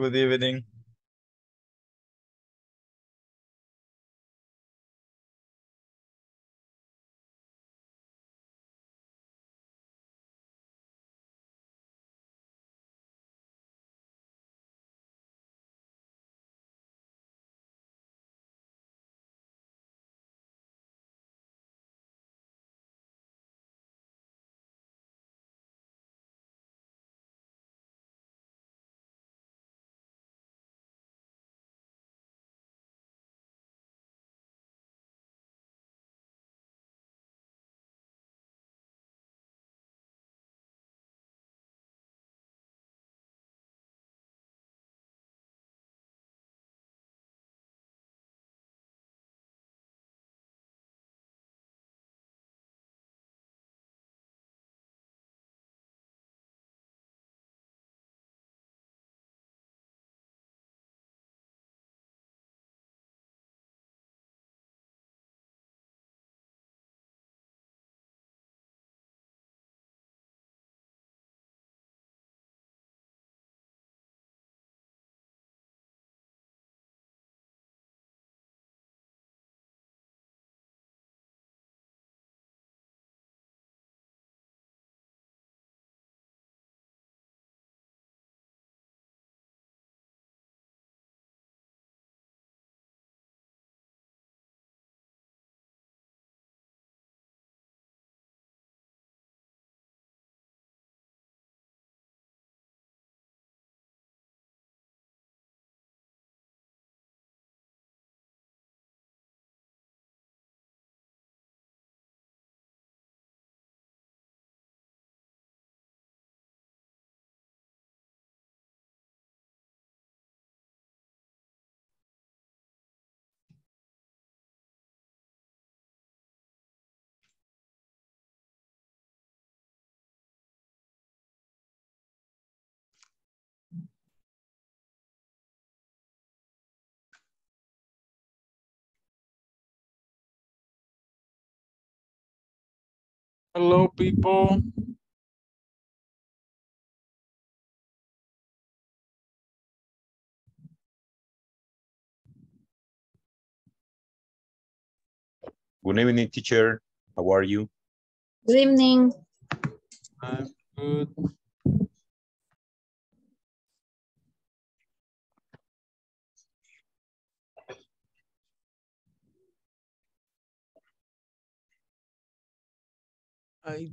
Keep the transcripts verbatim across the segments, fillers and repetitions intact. Good evening. Hello, people. Good evening, teacher. How are you? Good evening. I'm good. I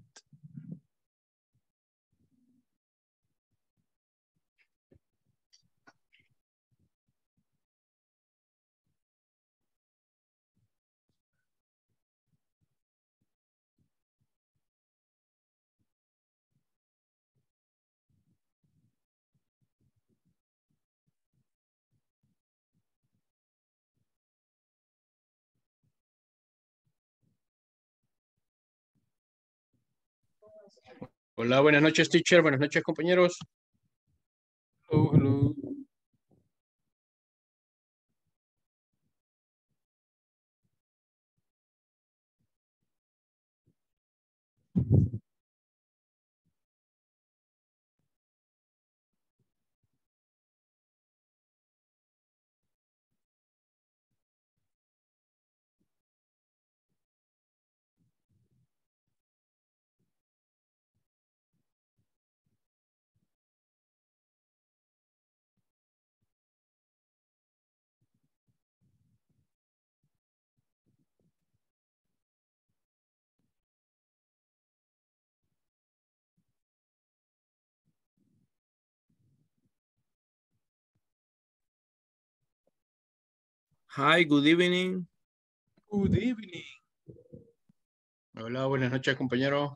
Hola, buenas noches, teacher. Buenas noches, compañeros. Hello, hello. Hi, good evening. Good evening. Hola, buenas noches, compañeros.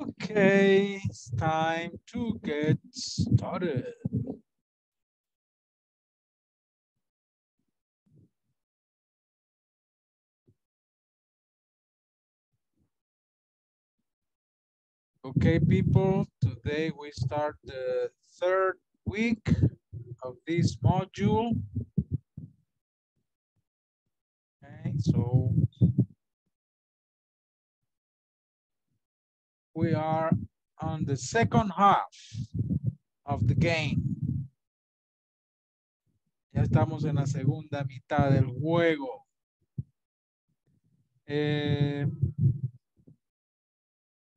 Okay, it's time to get started. Okay, people, today we start the third week of this module. Okay, so we are on the second half of the game. Ya estamos en la segunda mitad del juego. Eh,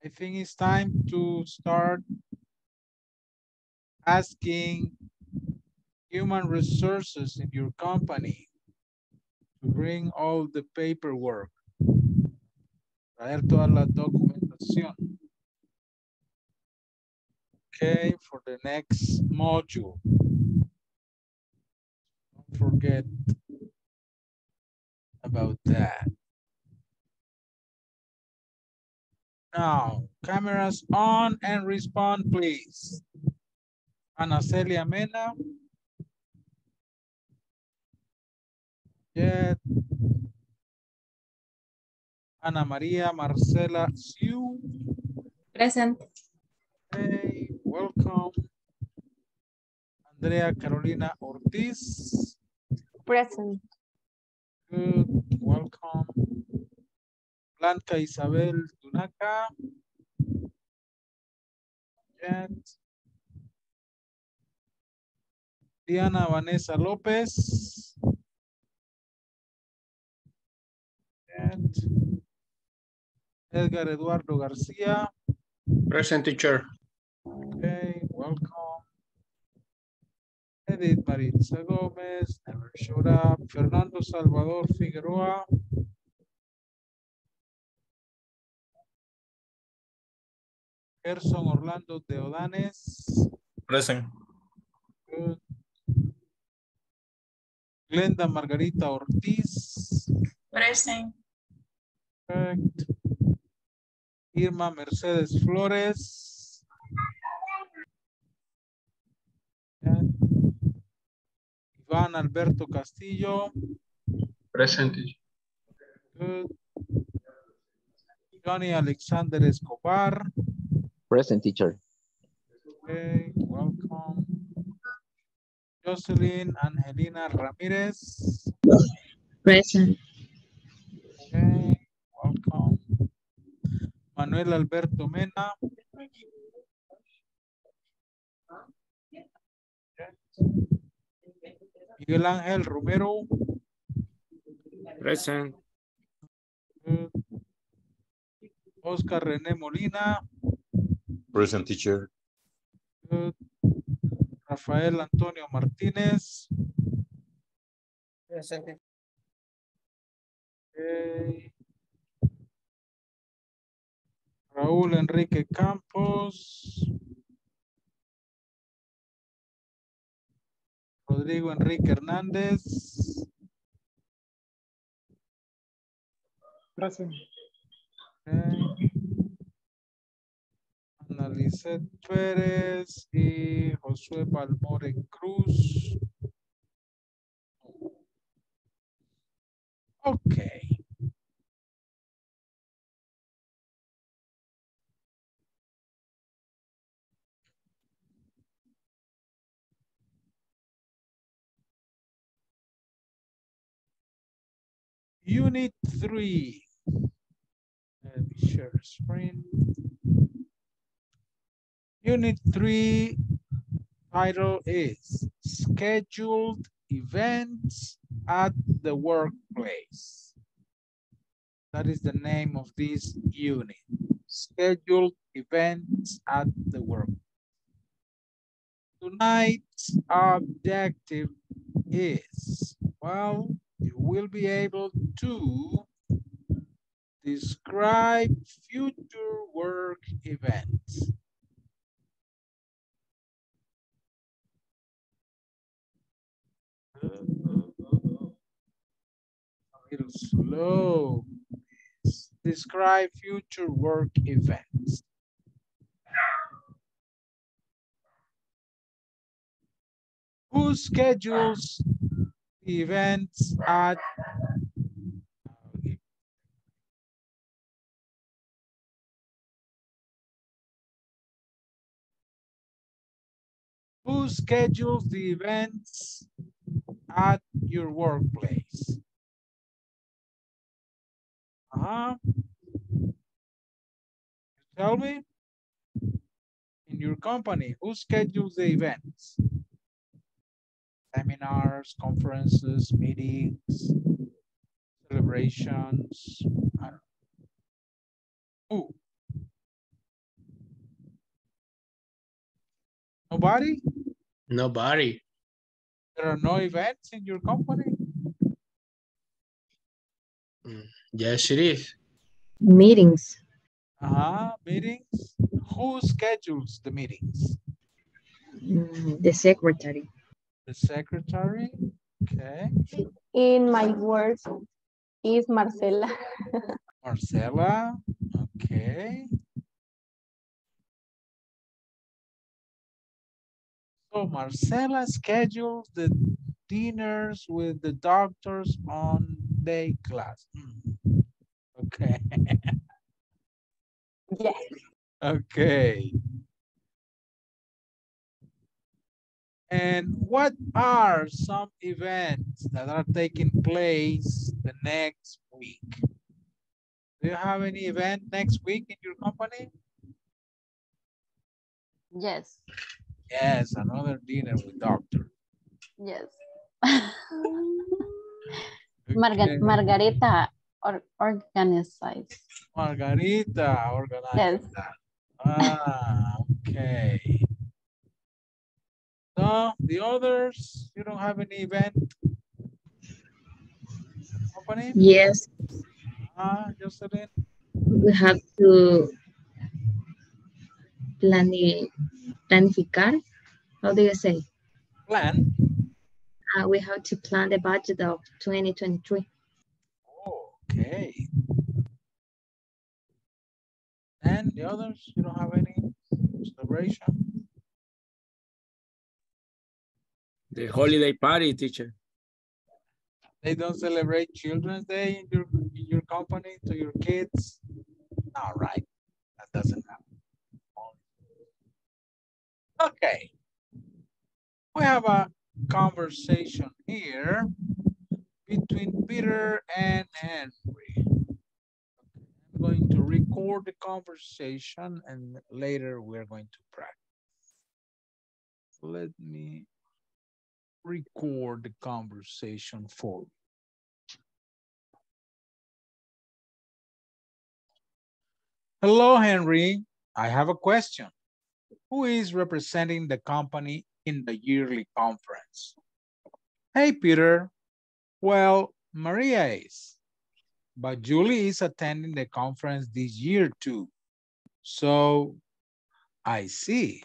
I think it's time to start asking human resources in your company to bring all the paperwork. Traer toda la documentación. Okay, for the next module. Don't forget about that. Now, cameras on and respond, please. Ana Celia Mena. Yet. Ana Maria Marcela Siu. Present. Hey, welcome. Andrea Carolina Ortiz. Present. Good, welcome. Blanca Isabel Tunaca. Yet. Diana Vanessa Lopez. And Edgar Eduardo Garcia. Present, teacher. Okay, welcome. Edith Maritza Gomez, never showed up. Fernando Salvador Figueroa. Gerson Orlando de Odanes. Present. Good. Glenda Margarita Ortiz. Present. Perfect. Irma Mercedes Flores. Yeah. Iván Alberto Castillo. Present. Good. Gianni Alexander Escobar. Present, teacher. Okay, welcome. Jocelyn Angelina Ramirez. Present. Okay, welcome. Manuel Alberto Mena. Miguel Ángel Romero. Present. Oscar René Molina. Present, teacher. Good. Rafael Antonio Martínez. Present. Okay. Raúl Enrique Campos. Rodrigo Enrique Hernández. Present. Okay. Ana Lizette Pérez y Josué Balmore Cruz. Okay. Unit three. Let me share screen. Unit three title is Scheduled Events at the Workplace. That is the name of this unit. Scheduled Events at the Workplace. Tonight's objective is, well, you will be able to describe future work events. A little slow. Describe future work events. Who schedules the events at Who schedules the events at your workplace? Uh-huh. Tell me, in your company, who schedules the events? Seminars, conferences, meetings, celebrations, I don't know. Who? Nobody? Nobody. There are no events in your company? Mm, yes, it is. Meetings. Uh-huh, meetings. Who schedules the meetings? Mm, the secretary. The secretary? Okay. In my work is Marcela. Marcela, okay. So Marcela schedules the dinners with the doctors on day class. Mm. Okay. Yes. Okay. And what are some events that are taking place the next week? Do you have any event next week in your company? Yes. Yes, another dinner with doctor. Yes. Okay. Marga Margarita or organized. Margarita organized. Yes. Ah, okay. So the others, you don't have any event? Company? Yes. Ah, Jocelyn? We have to plan it. Planificar, how do you say? Plan. Uh, we have to plan the budget of twenty twenty-three. Oh, okay. And the others, you don't have any celebration? The holiday party, teacher. They don't celebrate Children's Day in your, in your company to your kids? All right, that doesn't happen. Okay, we have a conversation here between Peter and Henry. I'm going to record the conversation and later we're going to practice. Let me record the conversation for you. Hello, Henry. I have a question. Who is representing the company in the yearly conference? Hey, Peter. Well, Maria is, but Julie is attending the conference this year too. So, I see.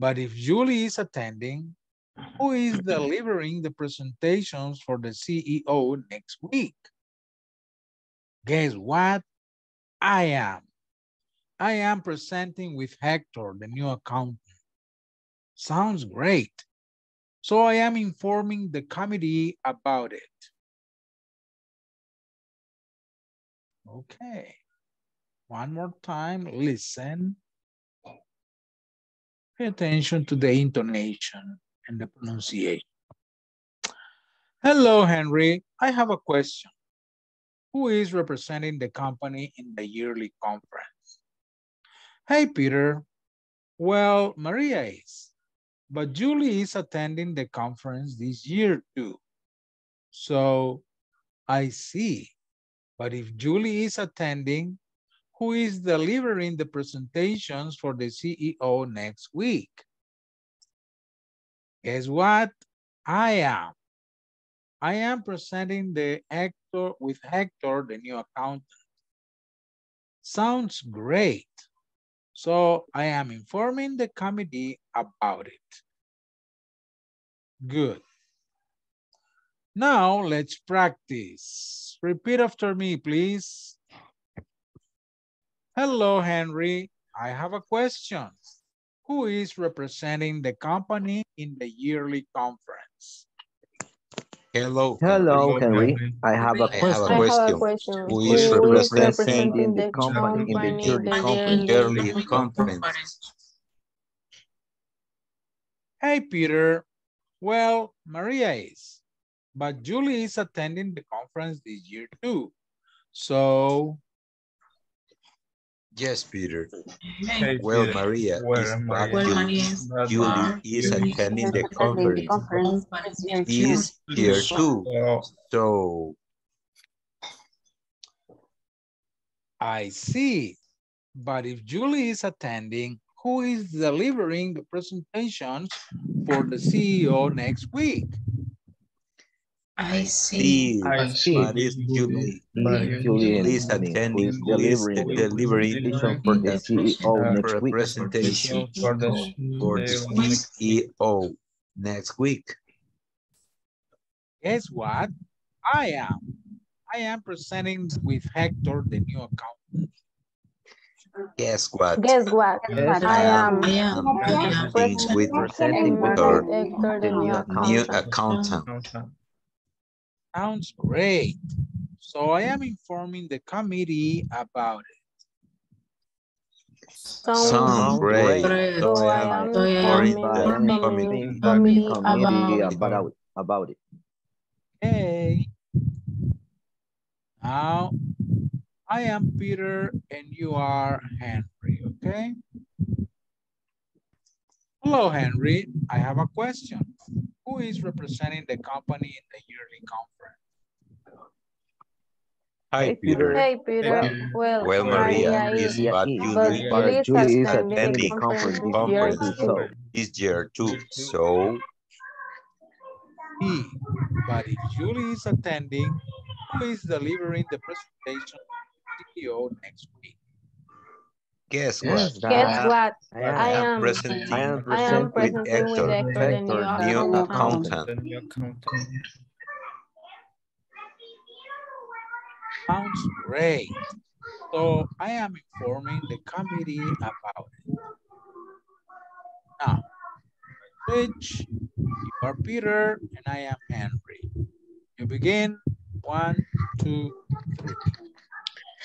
But if Julie is attending, who is delivering the presentations for the C E O next week? Guess what? I am. I am presenting with Hector, the new accountant. Sounds great. So I am informing the committee about it. Okay. One more time, listen. Pay attention to the intonation and the pronunciation. Hello, Henry. I have a question. Who is representing the company in the yearly conference? Hey, Peter. Well, Maria is, but Julie is attending the conference this year too. So, I see. But if Julie is attending, who is delivering the presentations for the C E O next week? Guess what? I am. I am presenting the Hector with Hector, the new accountant. Sounds great. So I am informing the committee about it. Good. Now let's practice. Repeat after me, please. Hello, Henry. I have a question. Who is representing the company in the yearly conference? Hello. Hello, Henry. I have a question. I have a question. Who is representing the company in the yearly conference? Hey, Peter. Well, Maria is, but Julie is attending the conference this year too. So, yes, Peter. Hey, well, Peter. Maria well, is back. Well, is, Julie is attending the conference. conference. He is here too. So, I see. But if Julie is attending, who is delivering the presentations for the C E O next week? I see. I see. But it's Julie. Julie is attending. Who is delivering for the C E O next week? Presentation for the C E O next week. Guess what? I am. I am presenting with Hector, the new accountant. Guess what? Guess what? Yes, I am. I am. I am. With presenting with our new accountant. Sounds great. So I am informing the committee about it. Sounds, Sounds great. great. So, so I am informing the committee about, about, about it. Okay. Now, I am Peter and you are Henry, okay? Hello, Henry. I have a question. Who is representing the company in the yearly conference? Hi, Peter. Hey, Peter. Hey. Well, well, Maria is, but Julie is attending conference, conference this, year so. this year too. So, he, but if Julie is attending, who is delivering the presentation to the C E O next week? Guess what? Guess what? I am, I am presenting, I am presenting, presenting with Hector, with Hector, Hector the new, new accountant. accountant. Sounds great. So I am informing the committee about it. Now, which you are Peter and I am Henry. You begin. One, two, three.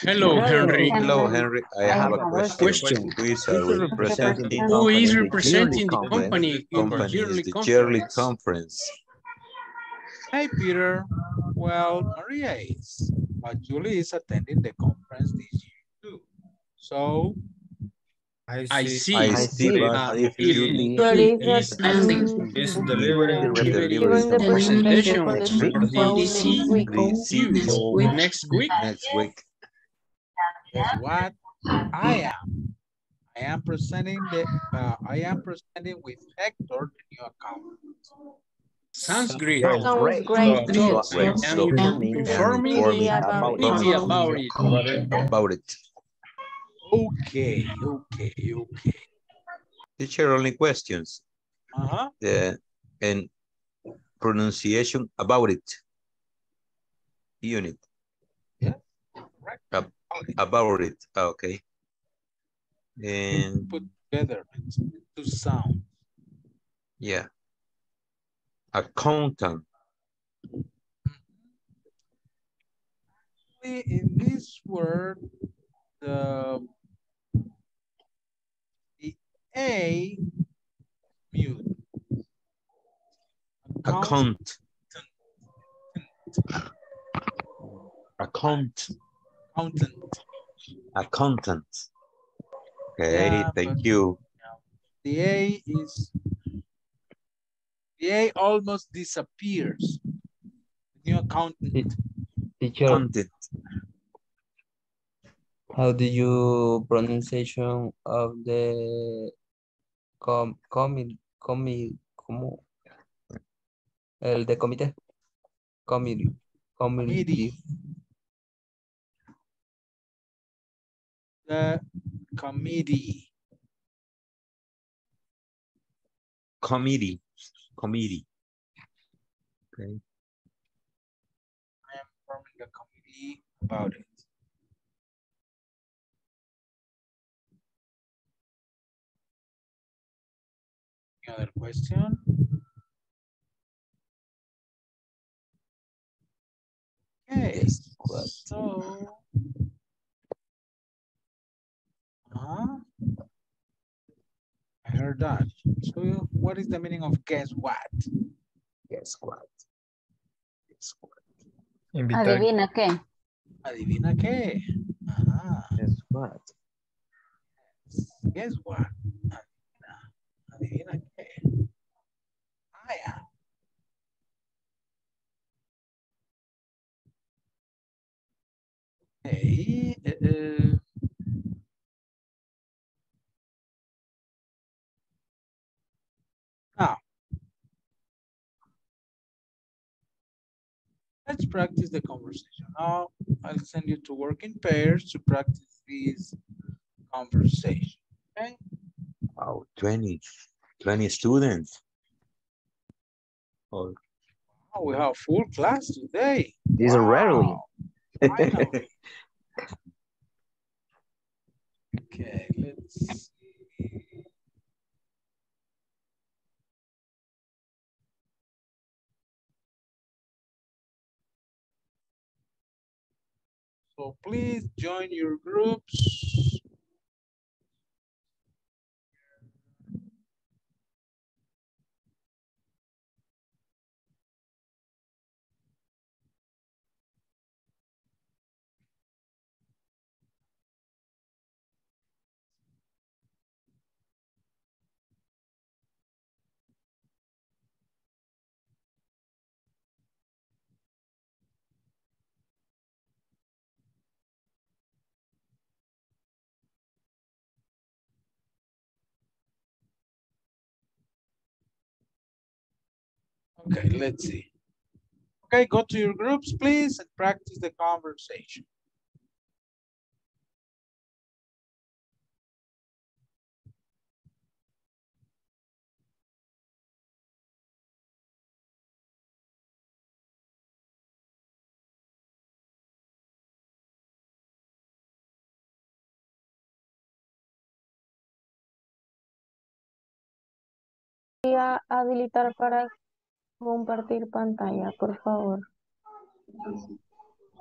Hello, Henry. Hello, Henry. I, I have, have a question. question. Who is representing, Who is representing the company in the yearly conference? conference? Hey, Peter. Well, Maria is, but Julie is attending the conference this year too. So, I see. I see. I see. But if Julie is delivering the presentation for the C E O next week, next week. Guess what? I am. I am presenting the. Uh, I am presenting with Hector the new account. Sounds great. Sounds great. Great. So, so, great. So, informing me about, about, about it. it. About it. Okay. Okay. Okay. Teacher, only questions. Uh huh. The and pronunciation about it. Unit. Yeah. Correct. Uh, About it, okay. And put together to sound. Yeah. Accountant. In this word, the, the A mute. Account. Account. Account. Accountant. Accountant. Okay, yeah, thank you. The A is, the A almost disappears. New accountant. Accountant. How do you pronunciation of the com comi comi como el de comité? Committee. Committee. The committee. Committee. Committee. Okay. I am informing the committee about it. Any other question? Okay. Yes. So. Uh-huh. I heard that. So what is the meaning of guess what? Guess what? Guess what? Adivina qué? Adivina qué. Ajá. Guess what. Guess what. Adivina. Adivina qué. Ah, yeah. Okay. Uh, now, let's practice the conversation. Now, I'll send you to work in pairs to practice this conversation. Okay? Wow, twenty, twenty students. Oh, wow, we have full class today. These wow. are rarely. Okay, let's see. So please join your groups. Okay, let's see. Okay, go to your groups, please, and practice the conversation. Voy a habilitar para compartir pantalla, por favor.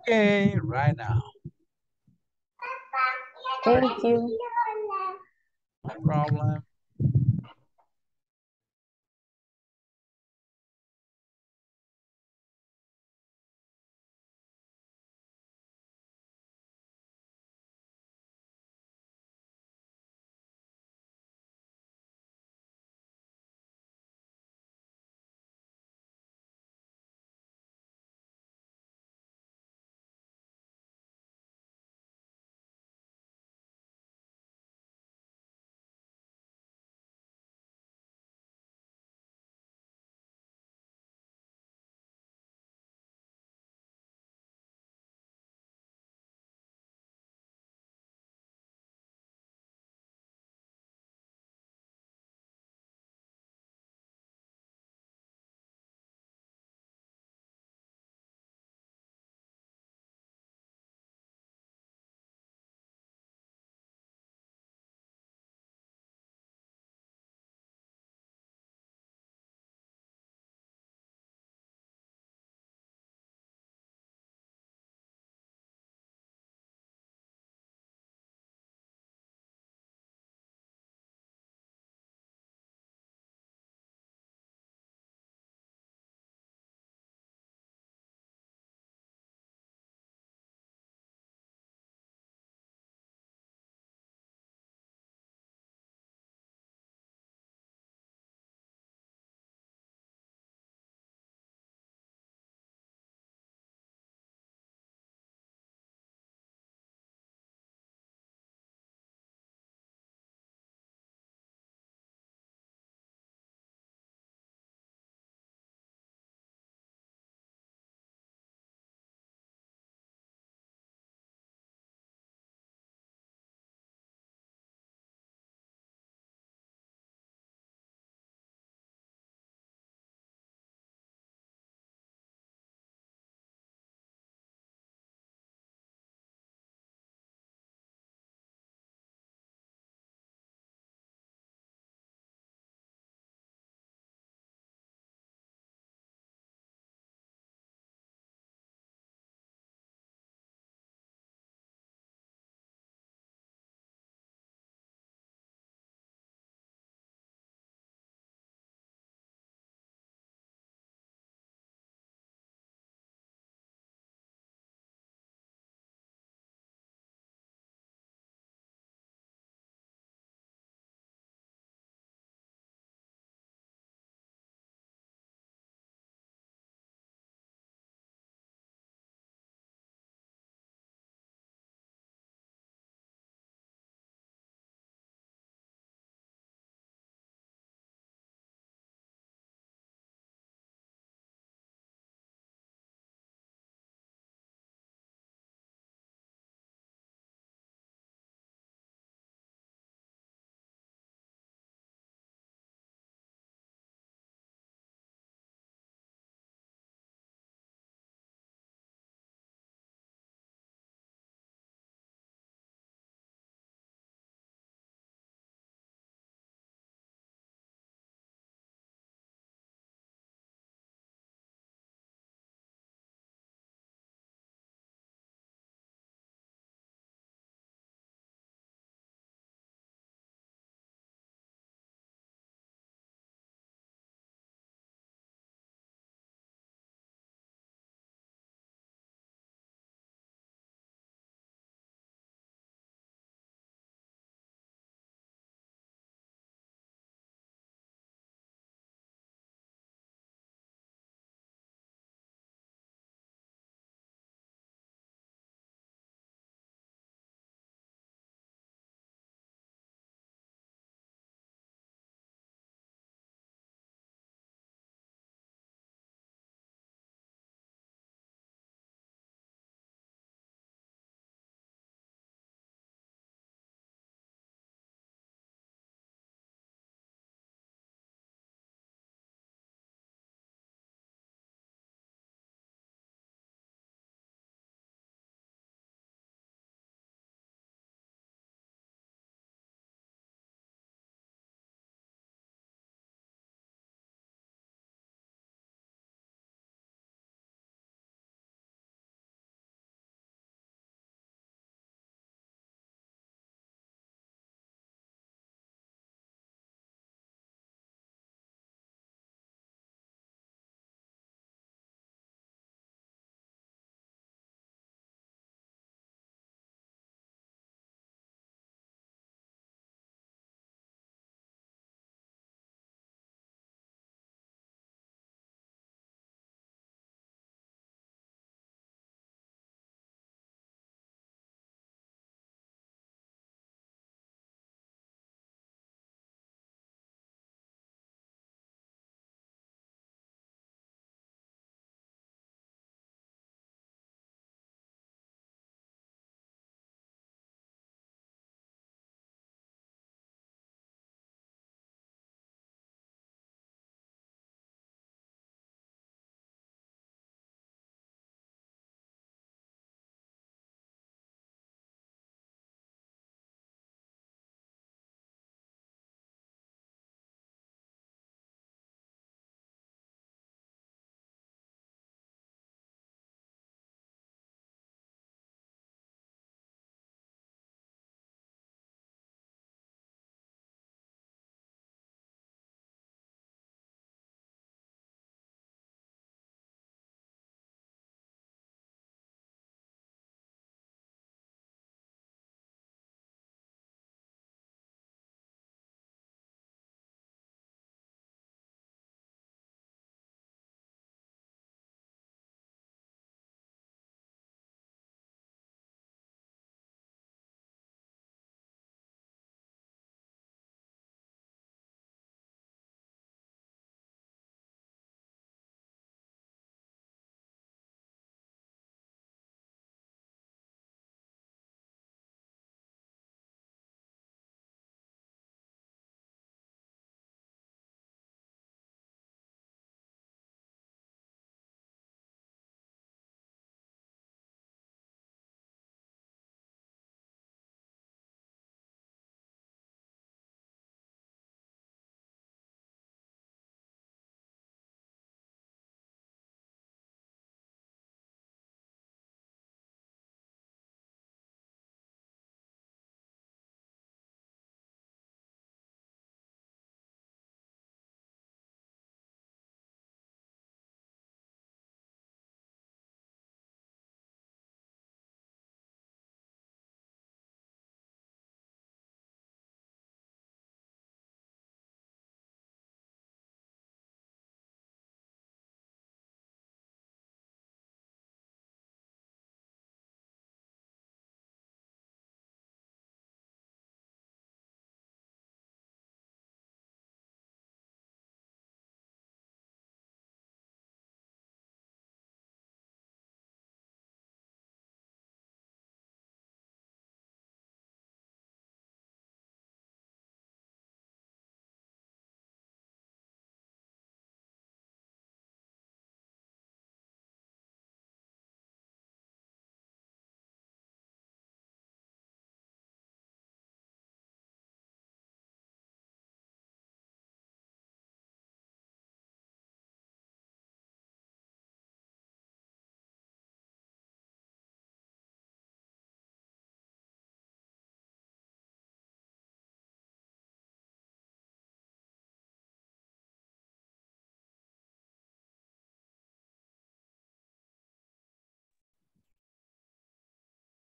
Okay, right now. Thank you. No problem.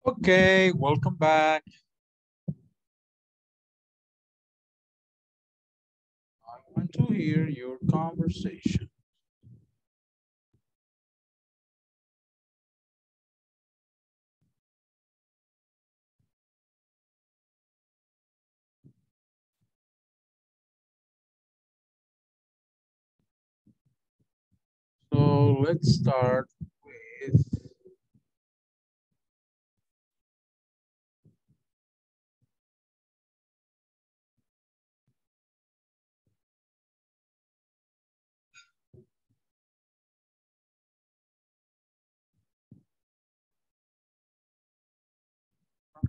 Okay, welcome back. I want to hear your conversation. So let's start with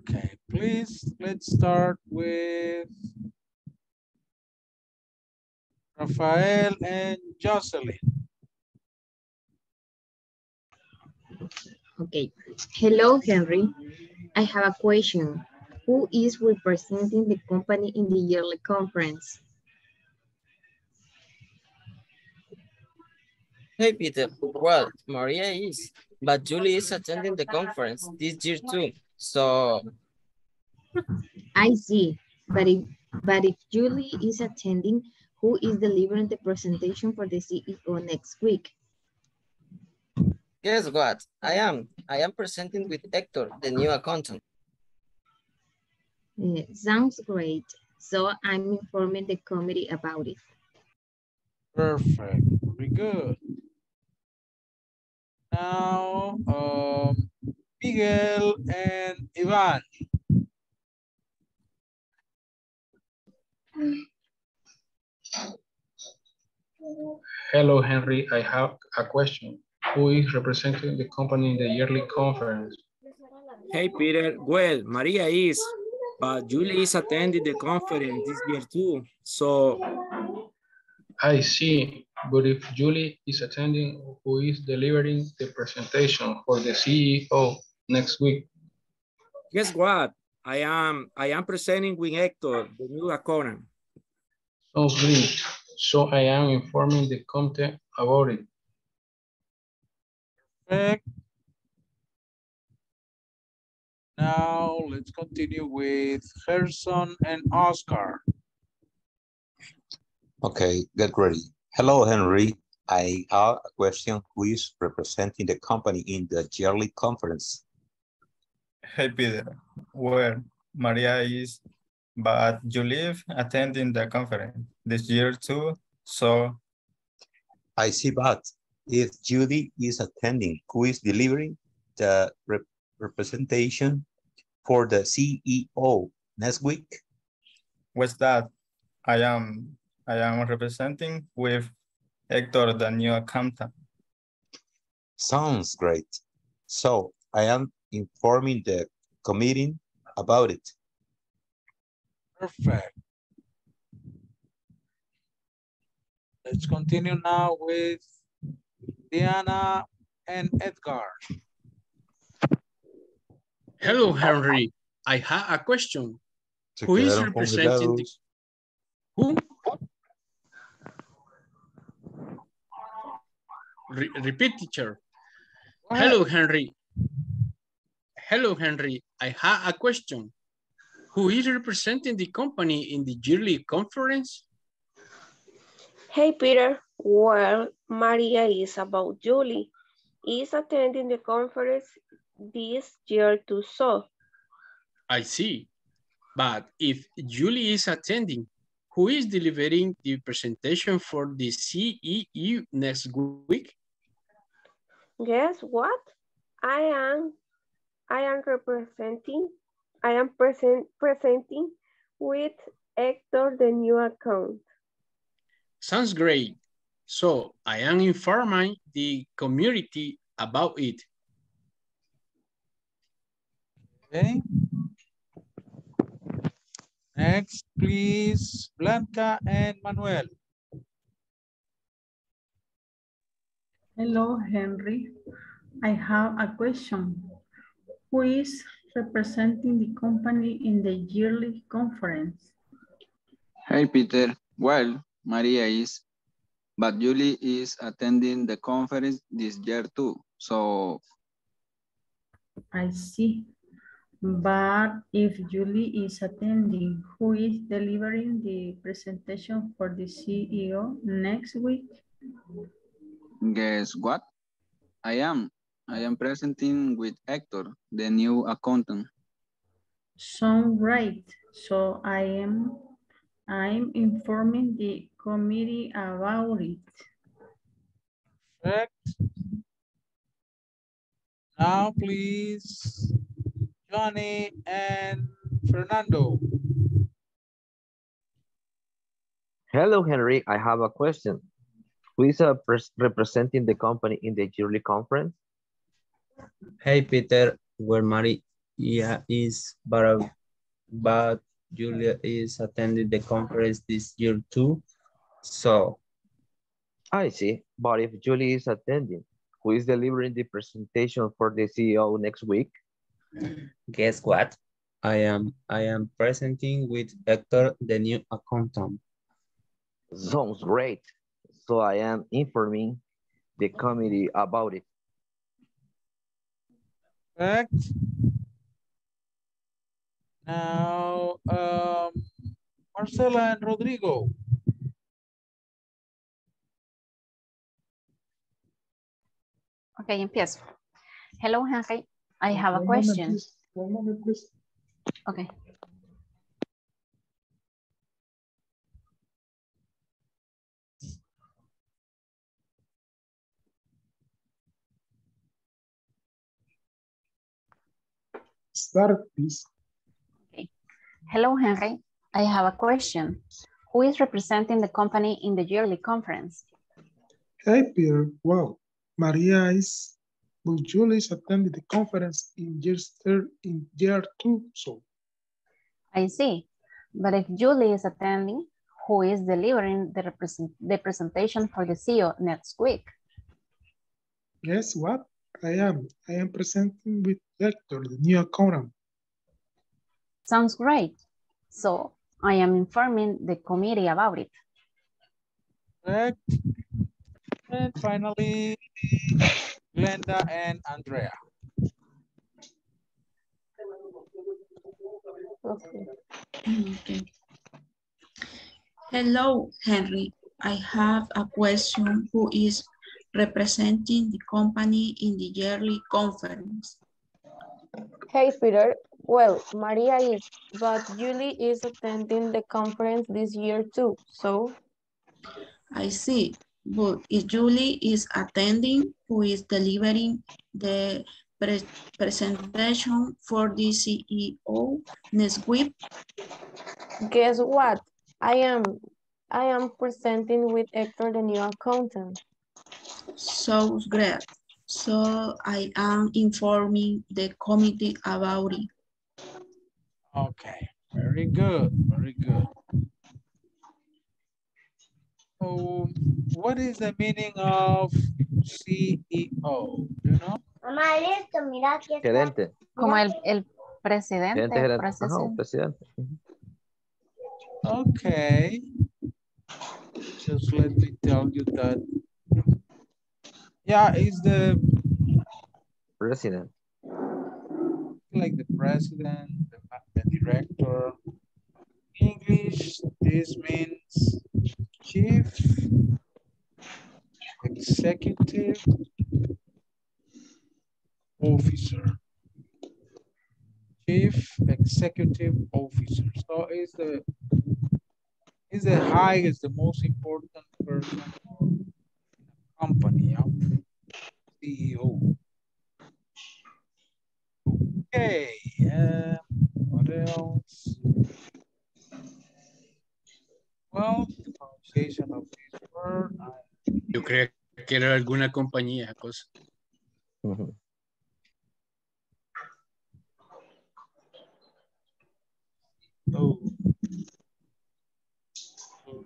Okay, please, let's start with Rafael and Jocelyn. Okay. Hello, Henry. I have a question. Who is representing the company in the yearly conference? Hey, Peter. Well, Maria is, but Julie is attending the conference this year too. So I see, but if, but if Julie is attending, who is delivering the presentation for the C E O next week? Guess what? I am. I am presenting with Hector, the new accountant. Yeah, sounds great. So I'm informing the committee about it. Perfect. Very good. Now, um, Miguel and Iván. Hello, Henry. I have a question. Who is representing the company in the yearly conference? Hey, Peter. Well, Maria is, but Julie is attending the conference this year too. So I see. But if Julie is attending, who is delivering the presentation for the C E O next week? Guess what? I am I am presenting with Hector, the new accountant. So great. So I am informing the content about it. Perfect. Now let's continue with Gerson and Oscar. Okay, get ready. Hello, Henry. I have a question. Who is representing the company in the yearly conference? Hey, Peter. Well, Maria is, but Julie is attending the conference this year too, so. I see, but if Judy is attending, who is delivering the rep representation for the C E O next week? What's that? I am I am representing with Hector, the new accountant. Sounds great. So I am informing the committee about it. Perfect. Let's continue now with Diana and Edgar. Hello, Henry. I have a question. Who is representing the... Who? Re repeat, teacher. What? Hello, Henry. Hello, Henry. I have a question. Who is representing the company in the yearly conference? Hey, Peter. Well, Maria is, about Julie is attending the conference this year too, so. I see. But if Julie is attending, who is delivering the presentation for the C E O next week? Guess what? I am I am representing, I am present presenting with Hector, the new account. Sounds great. So I am informing the community about it. Okay. Next, please, Blanca and Manuel. Hello, Henry. I have a question. Who is representing the company in the yearly conference? Hey, Peter. Well, Maria is, but Julie is attending the conference this year too, so. I see. But if Julie is attending, who is delivering the presentation for the C E O next week? Guess what? I am. I am presenting with Hector, the new accountant. Sounds right. So I am I'm informing the committee about it. Perfect. Now please, Johnny and Fernando. Hello, Henry. I have a question. Who is uh, representing the company in the yearly conference? Hey, Peter. Where Maria is, but, but Julia is attending the conference this year too. So. I see. But if Julia is attending, who is delivering the presentation for the C E O next week? Guess what? I am I am presenting with Hector, the new accountant. Sounds great. So I am informing the committee about it. Perfect. Now, um, Marcela and Rodrigo. Okay, empiezo. Hello, Henry. I have a One question. Moment, One moment, please. Okay. Start, please. Okay. Hello, Henry. I have a question. Who is representing the company in the yearly conference? Hey, Peter. Wow. Maria is... But Julie attended the conference in year, in year two, so. I see. But if Julie is attending, who is delivering the, represent, the presentation for the C E O next week? Guess what? I am. I am presenting with Hector, the new accountant. Sounds great. So I am informing the committee about it. Correct. And finally, Glenda and Andrea. Okay. Hello, Henry. I have a question. Who is representing the company in the yearly conference? Hey, Peter. Well, Maria is, but Julie is attending the conference this year too, so. I see. But if Julie is attending, who is delivering the pre presentation for the C E O next week? Guess what? I am I am presenting with Hector, the new accountant. So great. So I am informing the committee about it. Okay, very good, very good. So, what is the meaning of C E O? You know? Mamá, listo, mira, aquí está. Gerente. Como el, el presidente. Gerente, gerente. Ajá, presidente. Okay. Just let me tell you that. Yeah, it's the president. Like the president, the, the director. English, this means chief, executive, officer. Chief executive officer. So it's the is the highest, the most important person in the company, C E O. Okay, uh, what else? Well, the pronunciation of this word. I... Yo creía que era alguna compañía, cosa. Uh-huh. So,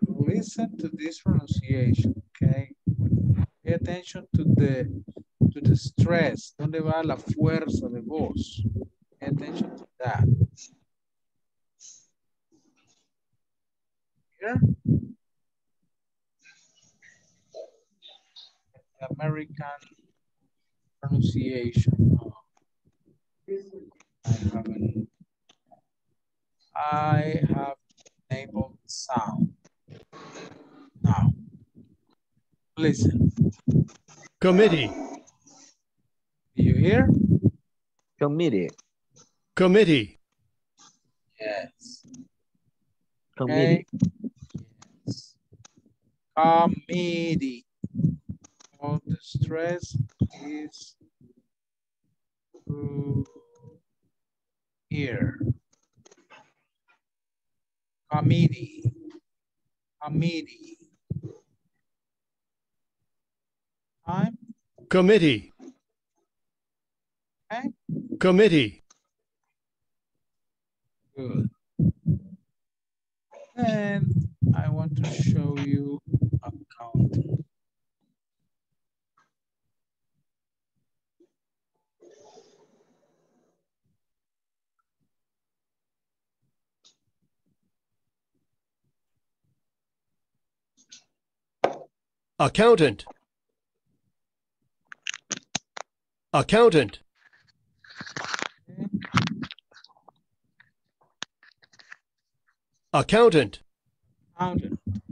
listen to this pronunciation, okay? Pay attention to the to the stress. ¿Dónde va la fuerza de voz? Pay attention to that. Here. American pronunciation. Uh, I haven't, I have enabled sound. Now, listen. Committee. Do you hear? Committee. Committee. Yes. Committee. Okay. Yes. Committee. All the stress is to here. Committee. Committee. Time. Committee. Okay. Committee. Good. And I want to show you accounting. Accountant. Accountant. Accountant. Accountant.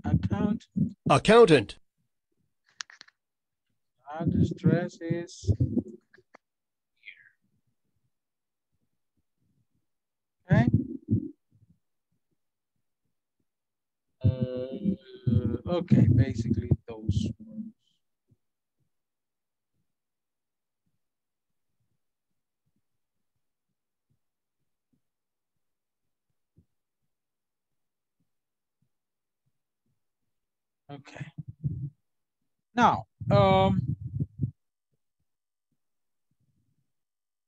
Accountant. Accountant. And the stress is here. Okay. Uh, okay, basically those words. Okay. Now, um,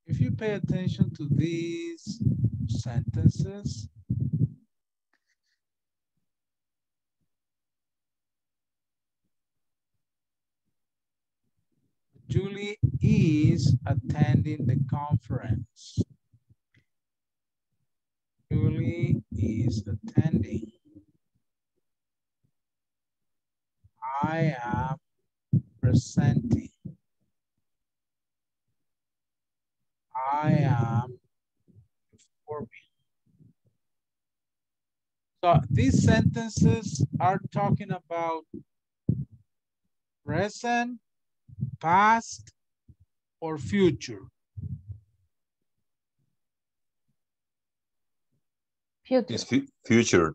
if you pay attention to these sentences, Julie is attending the conference. Julie is attending. I am presenting. I am performing. So these sentences are talking about present, past, or future. Future. It's fu future.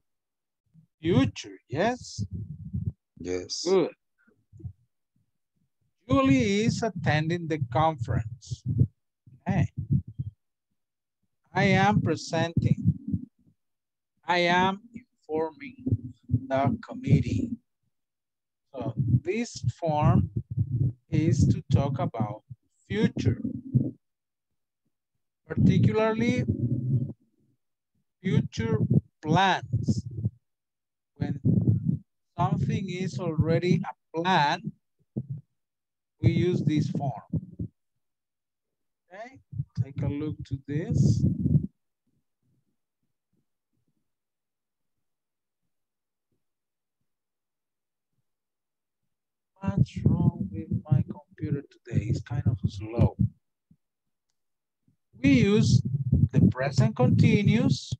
Future, yes. Yes. Good. Julie is attending the conference. Okay. I am presenting. I am informing the committee. So this form is to talk about future, particularly future plans. When something is already a plan, we use this form. Okay, take a look to this. What's wrong with my computer today? It's kind of slow. We use the present continuous.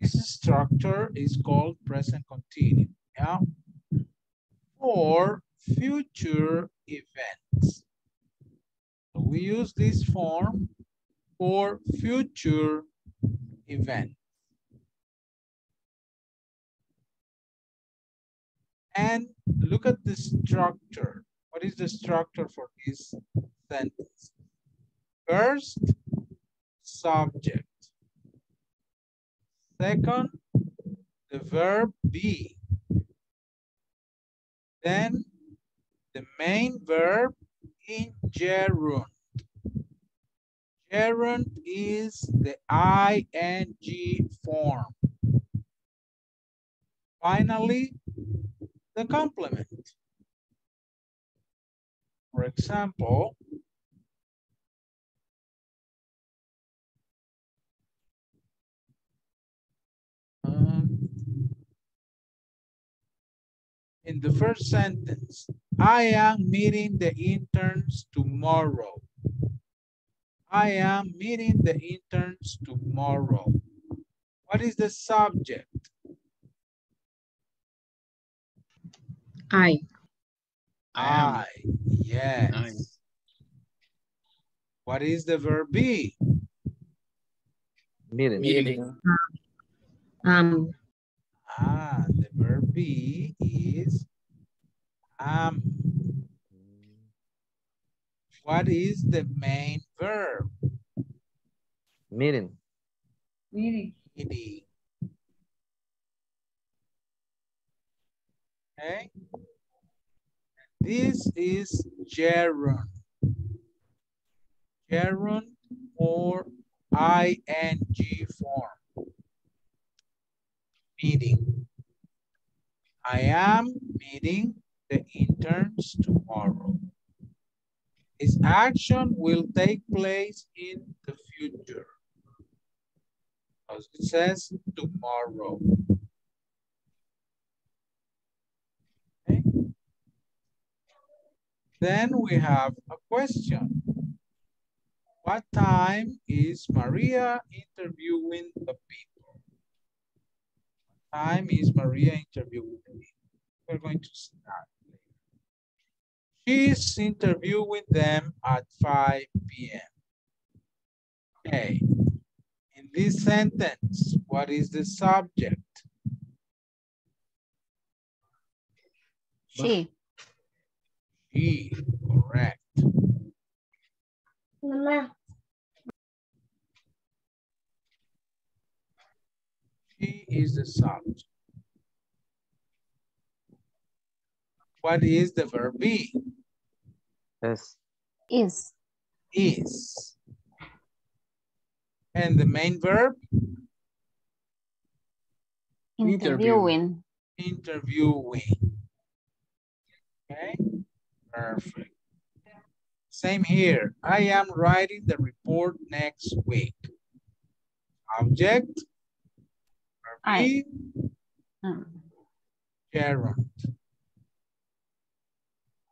This structure is called present continuous. Yeah? For future events. We use this form for future events. And look at the structure. What is the structure for this sentence? First, subject. Second, the verb be. Then, the main verb in gerund. Gerund is the I N G form. Finally, the complement. For example, um, in the first sentence, I am meeting the interns tomorrow. I am meeting the interns tomorrow. What is the subject? I. I, yes. I. What is the verb be? Meeting. Meeting. Um. Ah, the verb be is am. Um. What is the main verb? Meeting. Meeting. Meeting. Okay. This is gerund. Gerund or I N G form. Meeting. I am meeting the interns tomorrow. This action will take place in the future. As it says tomorrow. Okay. Then we have a question. What time is Maria interviewing the people? What time is Maria interviewing the people? We're going to see that later. She's interviewing them at five P M Okay. In this sentence, what is the subject? She. She, correct. Mama. She is the subject. What is the verb be? Yes. Is. Is. And the main verb? Interviewing. Interviewing. Okay, perfect. Same here. I am writing the report next week. Object. I. Gerund.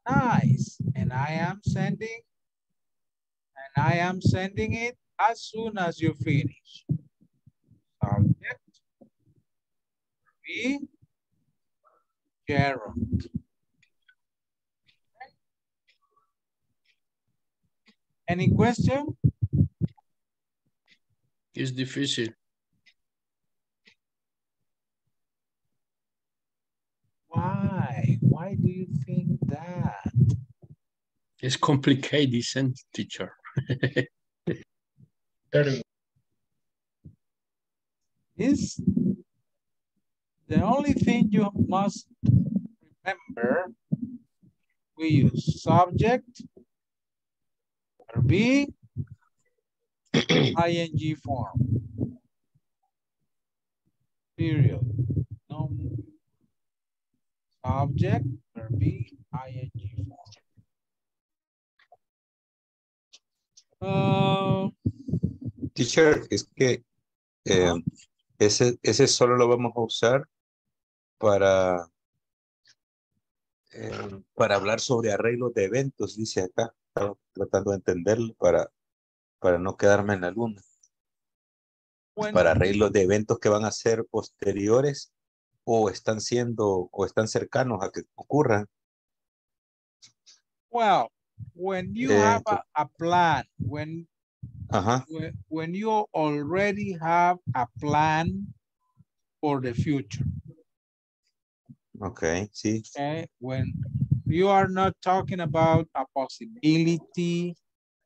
Nice. And I am sending. And I am sending it as soon as you finish. Object. Be. Gerund. Any question? It's difficult. Why? Why do you think that? It's complicated, isn't it, teacher? It's the only thing you must remember. We use subject. Be I N G form. Period. No object. Be I N G form. Uh, Teacher, es que eh, ese ese solo lo vamos a usar para eh, para hablar sobre arreglos de eventos, dice acá. Tratando de entenderlo para, para no quedarme en la luna. Bueno, para arreglos de eventos que van a ser posteriores o están siendo o están cercanos a que ocurran. Well, when you eh, have a, a plan, when, uh-huh. when, when you already have a plan for the future. Okay, sí. Okay, when you are not talking about a possibility.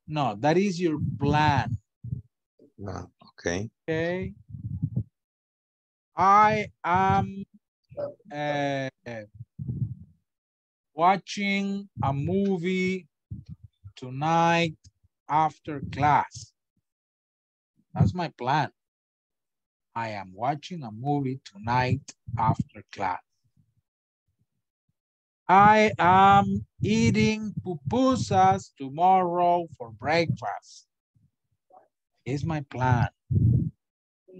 No, that is your plan. No, okay. Okay. I am uh, watching a movie tonight after class. That's my plan. I am watching a movie tonight after class. I am eating pupusas tomorrow for breakfast. It's my plan. Okay?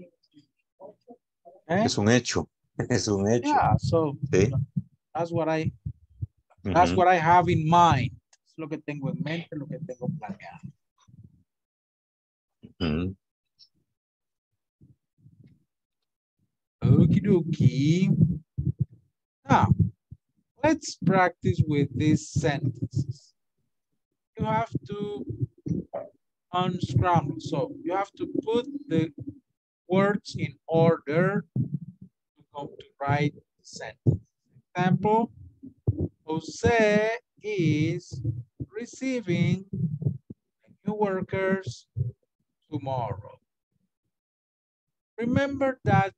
Es un hecho. Es un hecho. Yeah, so sí. that's what I that's mm-hmm. what I have in mind. Es lo que tengo en mente, lo que tengo planeado. Mm-hmm. Okie dokie. Now, let's practice with these sentences. You have to unscramble. So you have to put the words in order to go to write the sentence. Example, Jose is receiving new workers tomorrow. Remember that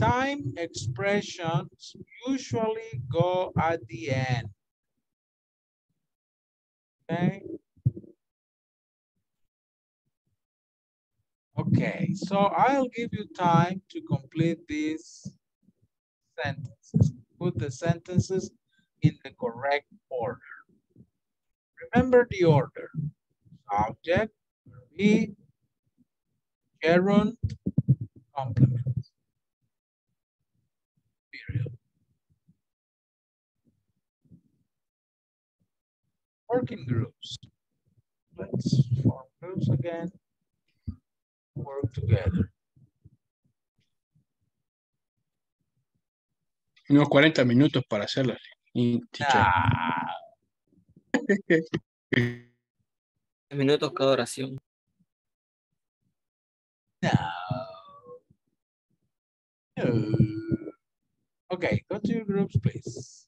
time expressions usually go at the end. Okay. Okay, so I'll give you time to complete these sentences. Put the sentences in the correct order. Remember the order. Subject, verb, gerund, complement. Period. Working groups. Let's form groups again. Work together. No, cuarenta minutos para hacerlas. Nah. Minutos cada oración. No. No. Okay, go to your groups, please.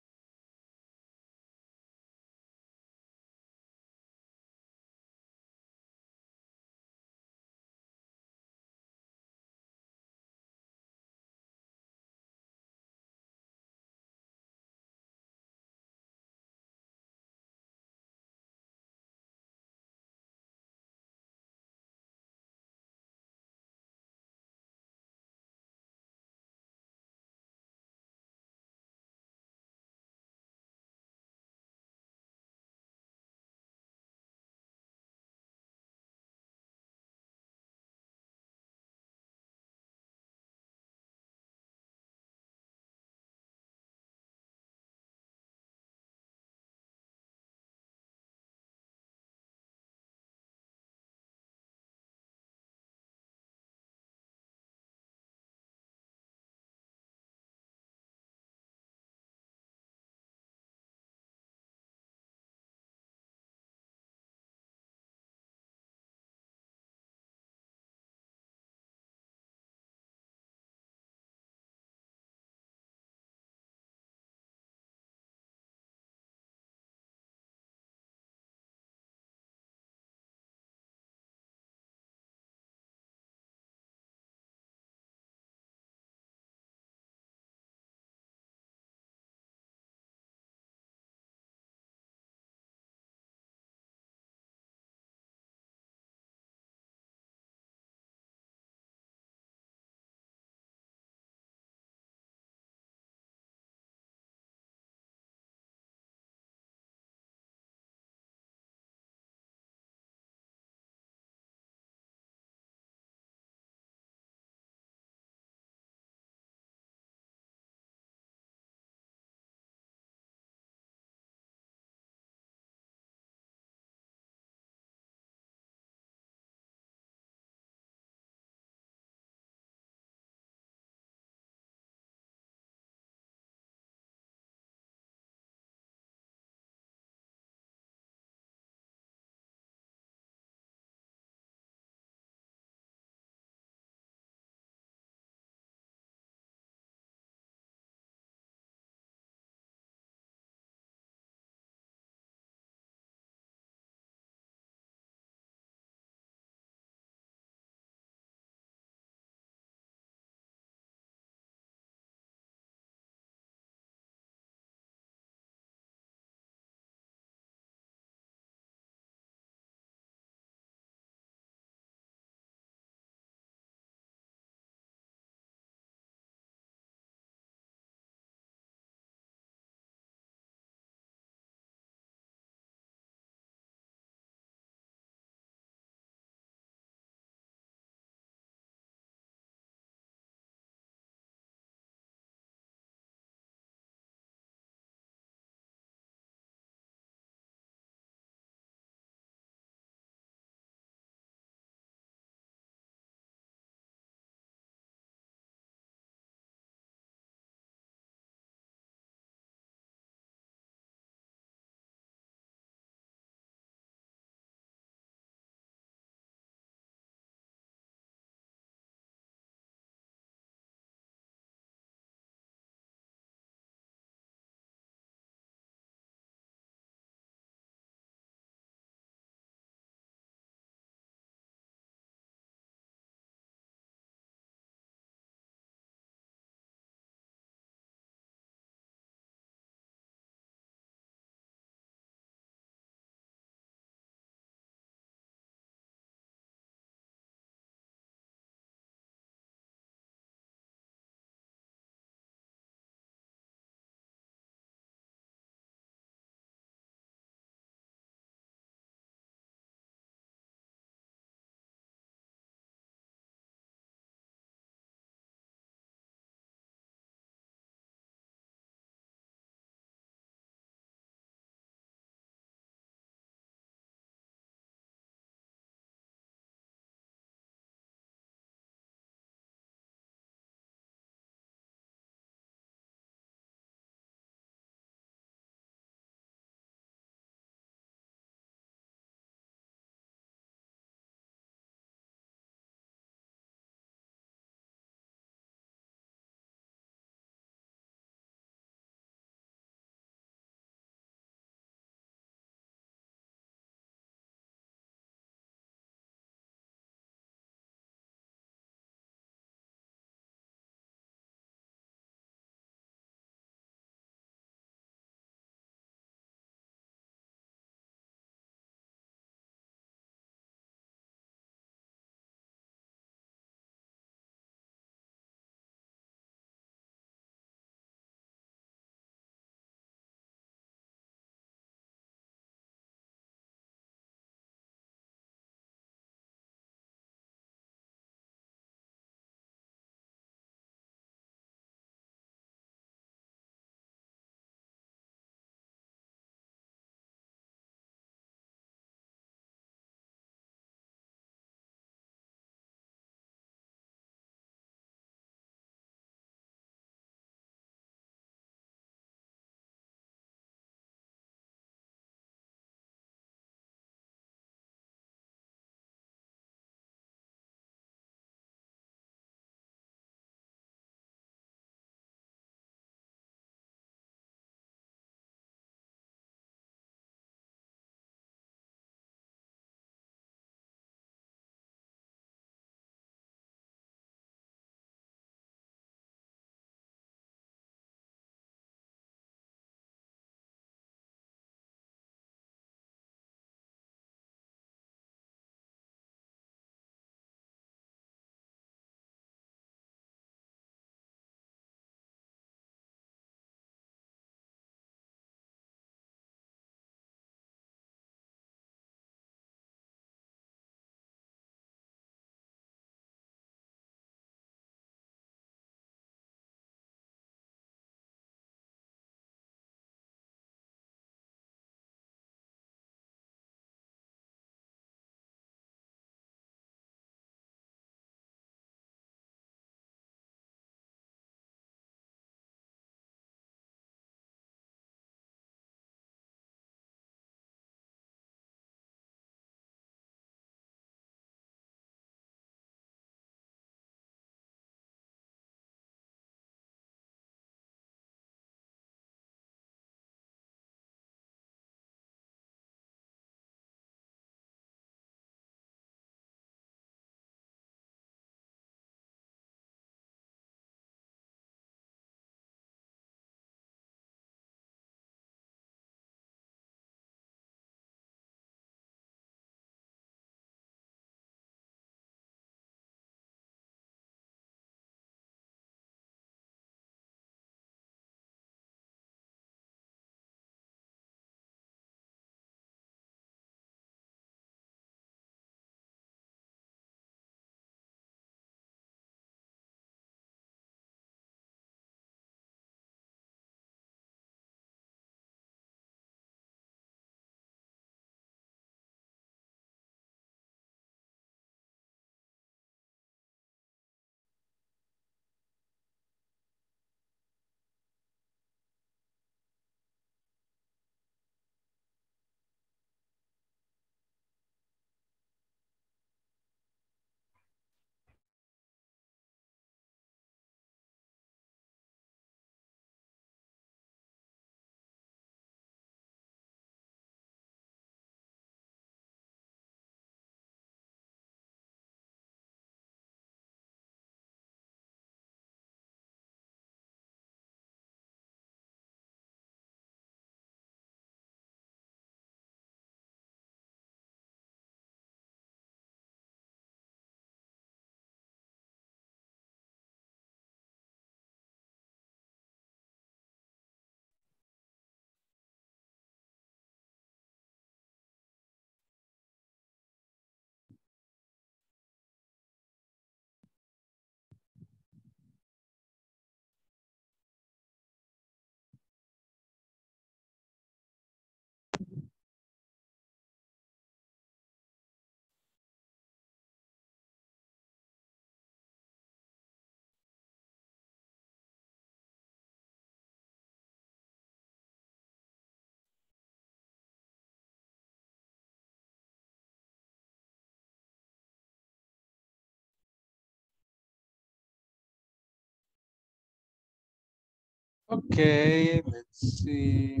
Okay, let's see.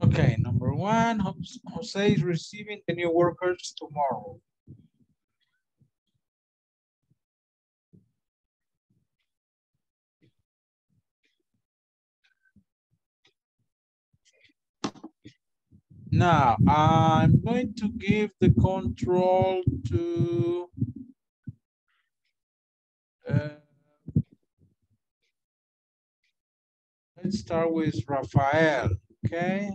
Okay, number one, Jose is receiving the new workers tomorrow. Now, I'm going to give the control to uh, let's start with Rafael, okay?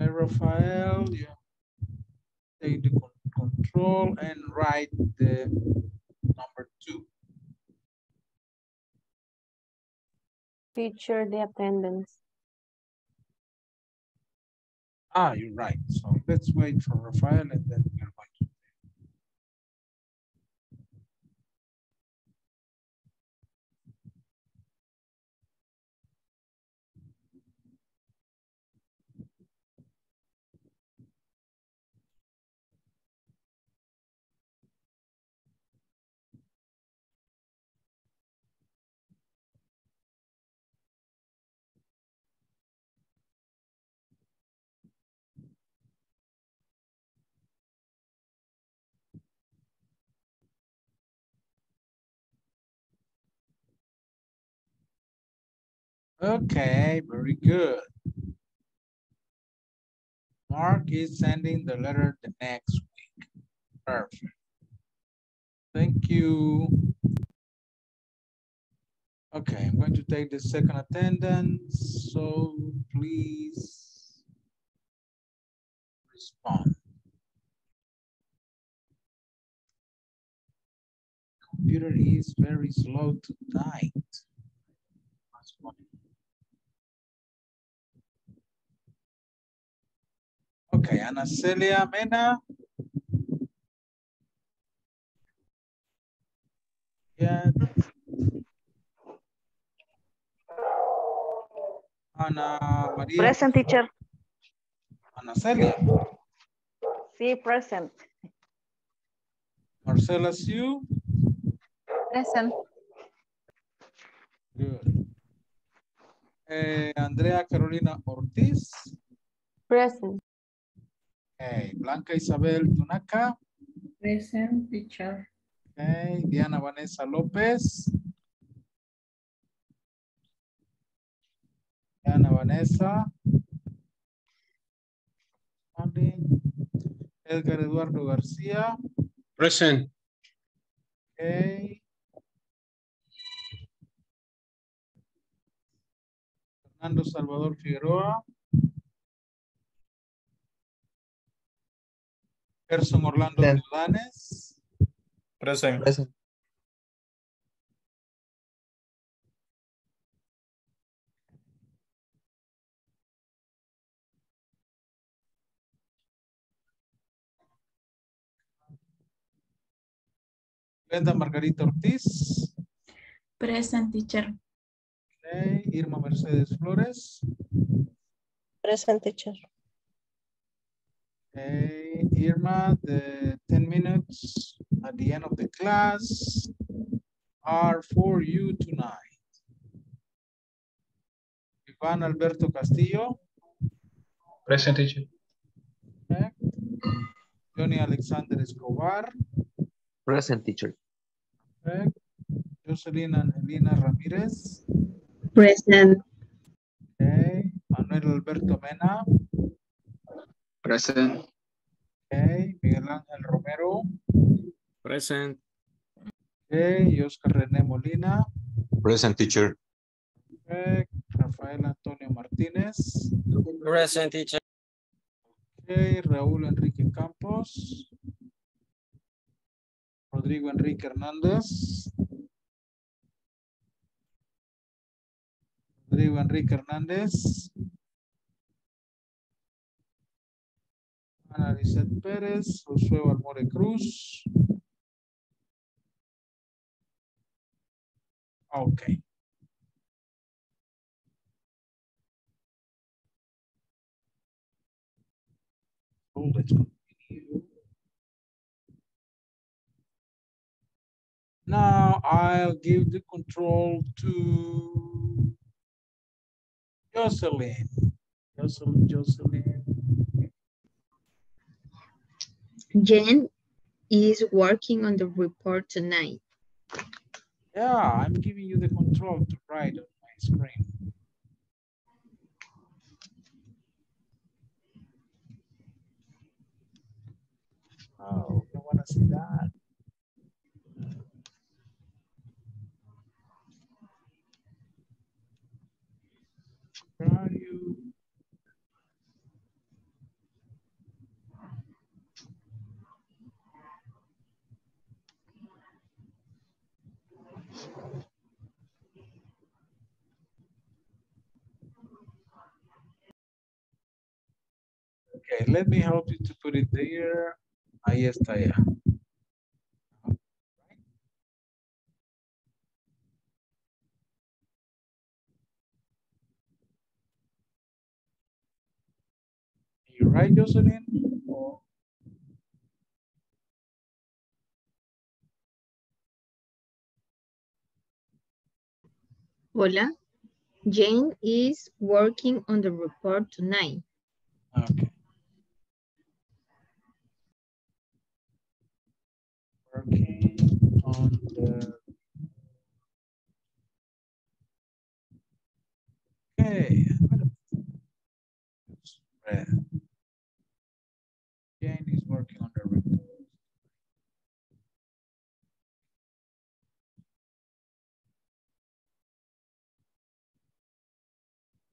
Hey, Rafael, you take the control and write the number two. Feature the attendance. Ah, you're right. So let's wait for Rafael and then we're going to. Okay, very good. Mark is sending the letter the next week. Perfect. Thank you. Okay, I'm going to take the second attendance, so please respond. Computer is very slow tonight. Okay, Ana Celia Mena. Yeah. Ana Maria. Present, teacher. Ana Celia. Sí, present. Marcela Siu. Present. Good. Eh, Andrea Carolina Ortiz. Present. Okay. Blanca Isabel Tunaca. Present, teacher. Okay. Diana Vanessa Lopez. Diana Vanessa. Edgar Eduardo Garcia. Present. Okay. Fernando Salvador Figueroa. Gerson Orlando de Odanes. Present. Present. Glenda Margarita Ortiz. Present, teacher. Okay. Irma Mercedes Flores. Present, teacher. Okay, Irma, the ten minutes at the end of the class are for you tonight. Iván Alberto Castillo. Present, teacher. Okay. Gianni Alexander Escobar. Present, teacher. Okay. Jocelyn Angelina Ramirez. Present. Okay. Manuel Alberto Mena. Present. Okay. Miguel Ángel Romero. Present. Okay. Oscar René Molina. Present, teacher. Okay. Rafael Antonio Martínez. Present, teacher. Okay. Raúl Enrique Campos. Rodrigo Enrique Hernández. Rodrigo Enrique Hernández. Ana Lizette Pérez, Josué Balmore Cruz. Okay. So let's continue. Now I'll give the control to Jocelyn. Jocelyn, Jocelyn. Jen is working on the report tonight. Yeah, I'm giving you the control to write on my screen. Oh, I want to see that. Where are you? Okay, let me help you to put it there. Ahí está ya. You right, Jocelyn? Or hola, Jane is working on the report tonight. Okay. Working on the... Okay. Jane is working on the report.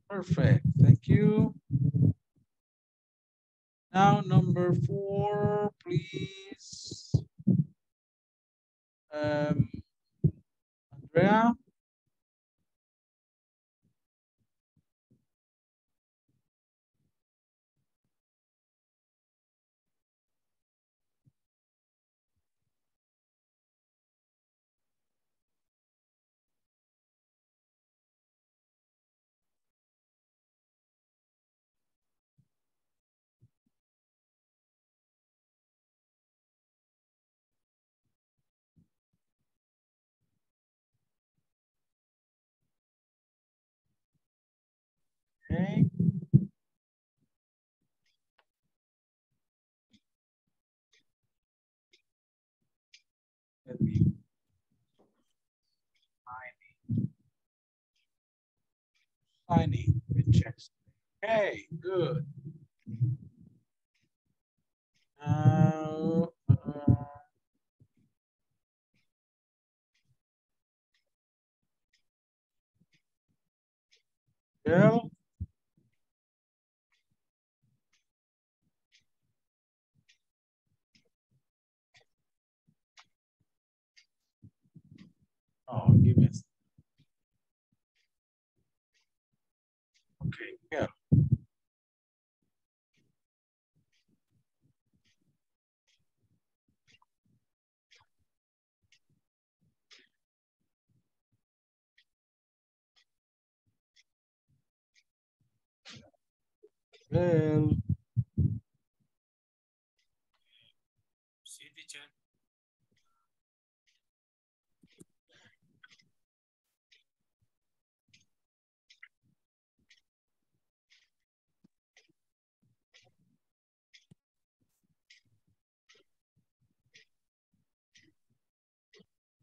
Perfect, thank you. Now number four, please. Um, Andrea. Okay. Let me signing. Signing with checks. Okay, good. Now, uh, Jill. Oh, give me a second. Okay, yeah. Well, see the chat.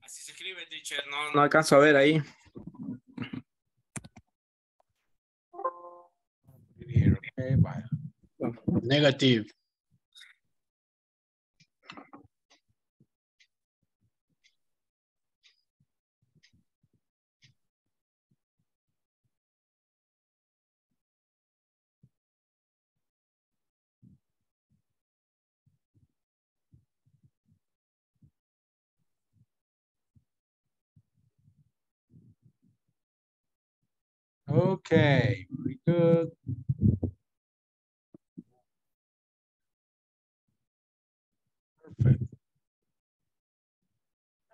Así se escribe, teacher. No, no alcanzo a ver ahí. Negative. Okay, very good.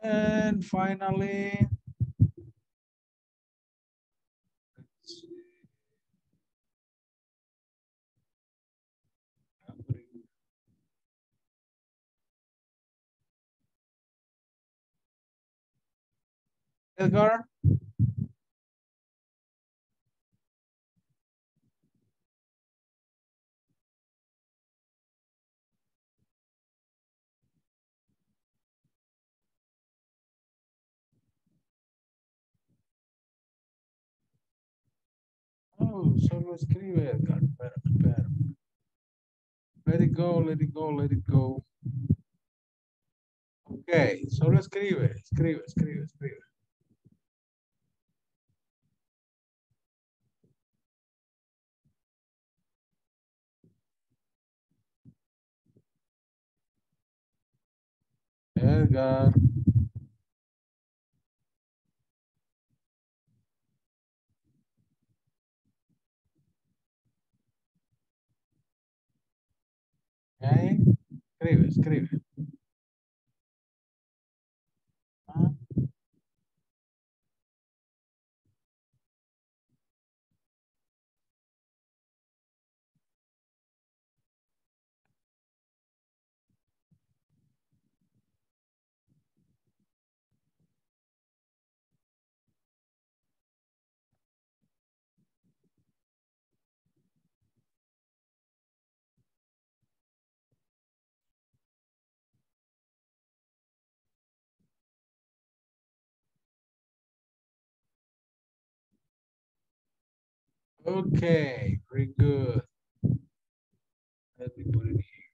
And finally, let's see. Edgar. Oh, solo escribe Edgar. Espera, espera. Let it go, let it go, let it go. Ok, solo escribe, escribe, escribe, escribe. Edgar. Okay. Escribe, escribe. Ah. Okay, very good. Let me put it here.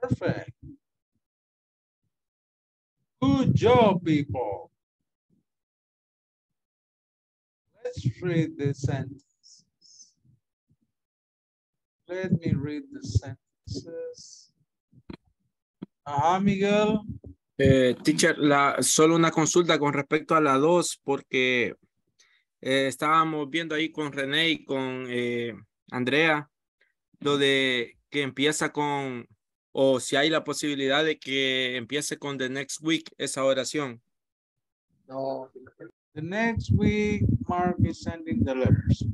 Perfect. Good job, people. Let's read the sentences. Let me read the sentences. Ajá, Miguel. Eh, teacher, la, solo una consulta con respecto a la dos, porque... Eh, estábamos viendo ahí con René y con eh, Andrea lo de que empieza con, o si hay la posibilidad de que empiece con the next week esa oración. No, the next week Mark is sending the letters.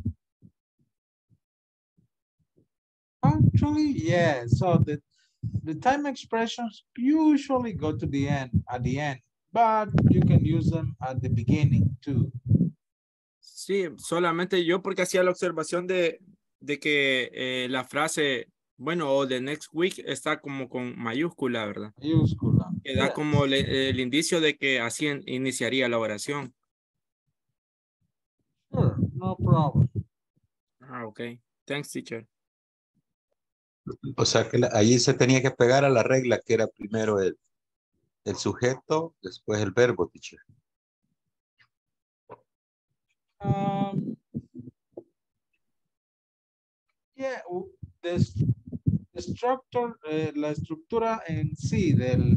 Actually, yeah, so the, the time expressions usually go to the end, at the end, but you can use them at the beginning too. Sí, solamente yo porque hacía la observación de, de que eh, la frase, bueno, o the next week está como con mayúscula, ¿verdad? Mayúscula. Que da yes. como le, el indicio de que así in, iniciaría la oración. Sure, no problem. Ah, ok. Thanks, teacher. O sea que la, allí se tenía que pegar a la regla que era primero el, el sujeto, después el verbo, teacher. Um, yeah, the, the structure, eh, la estructura en sí del,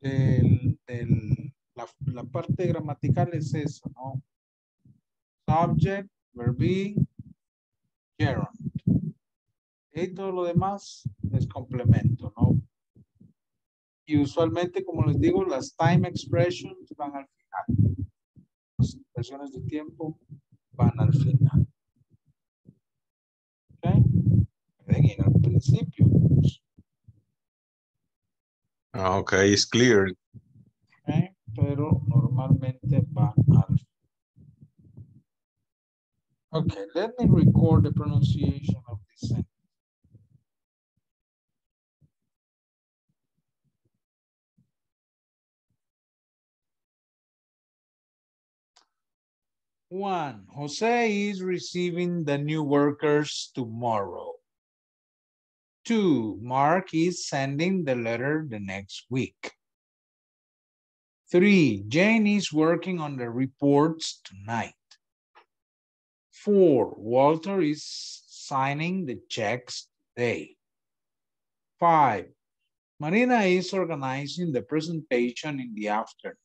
del, del la, la parte gramatical es eso, ¿no? Subject, verb being, gerund. Y todo lo demás es complemento, ¿no? Y usualmente, como les digo, las time expressions van al final. Expresiones de tiempo van al final. ¿Ok? Pueden ir al principio. Ah, ok, es clear. ¿Ok? Pero normalmente van al final. Ok, let me record the pronunciation of this sentence. One, Jose is receiving the new workers tomorrow. Two, Mark is sending the letter the next week. Three, Jane is working on the reports tonight. Four, Walter is signing the checks today. Five, Marina is organizing the presentation in the afternoon.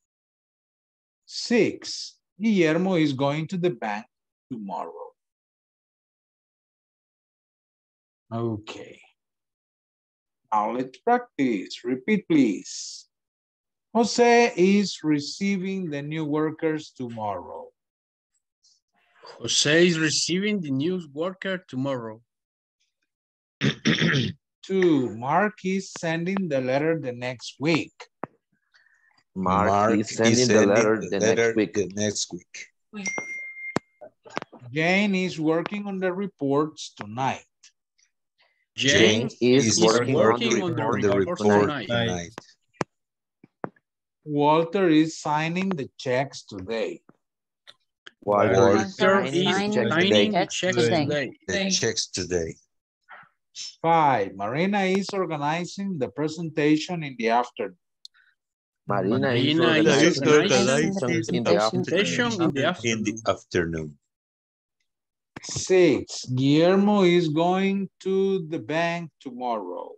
Six, Guillermo is going to the bank tomorrow. Okay. Now let's practice. Repeat, please. Jose is receiving the new workers tomorrow. Jose is receiving the new worker tomorrow. Two, Mark is sending the letter the next week. Mark, Mark is sending, is the, sending letter the, the letter next week. The next week. Wait. Jane is working on the reports tonight. Jane, Jane is, is working, working on the, on the report, report tonight. tonight. Walter is signing the checks today. Walter, Walter is signing the checks today. The checks today. Five, Marina is organizing the presentation in the afternoon. Marina, Marina is organizing the presentation in the afternoon. In the afternoon. Six, Guillermo is going to the bank tomorrow.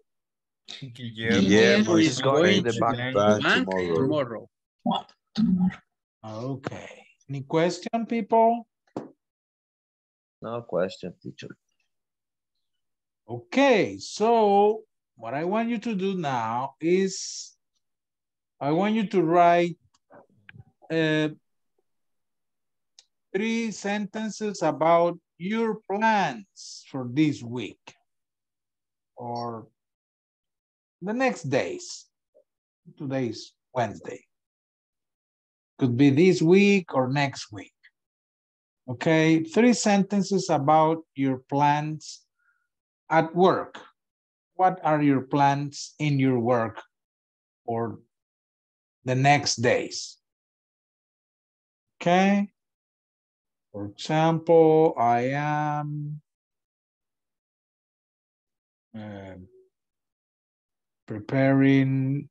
Guillermo, Guillermo is going, going to the bank, bank, bank tomorrow. tomorrow. tomorrow. Okay. Any question, people? No question, teacher. Okay, so what I want you to do now is I want you to write uh, three sentences about your plans for this week or the next days. Today's Wednesday. Could be this week or next week. Okay, three sentences about your plans at work. What are your plans in your work or the next days? Okay. For example, I am uh, preparing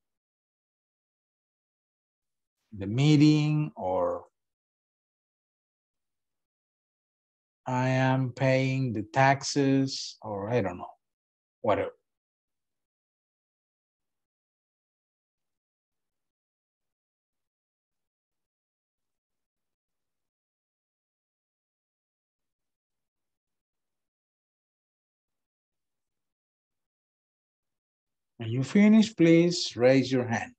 the meeting, or I am paying the taxes, or I don't know, whatever. When you finish, please raise your hand.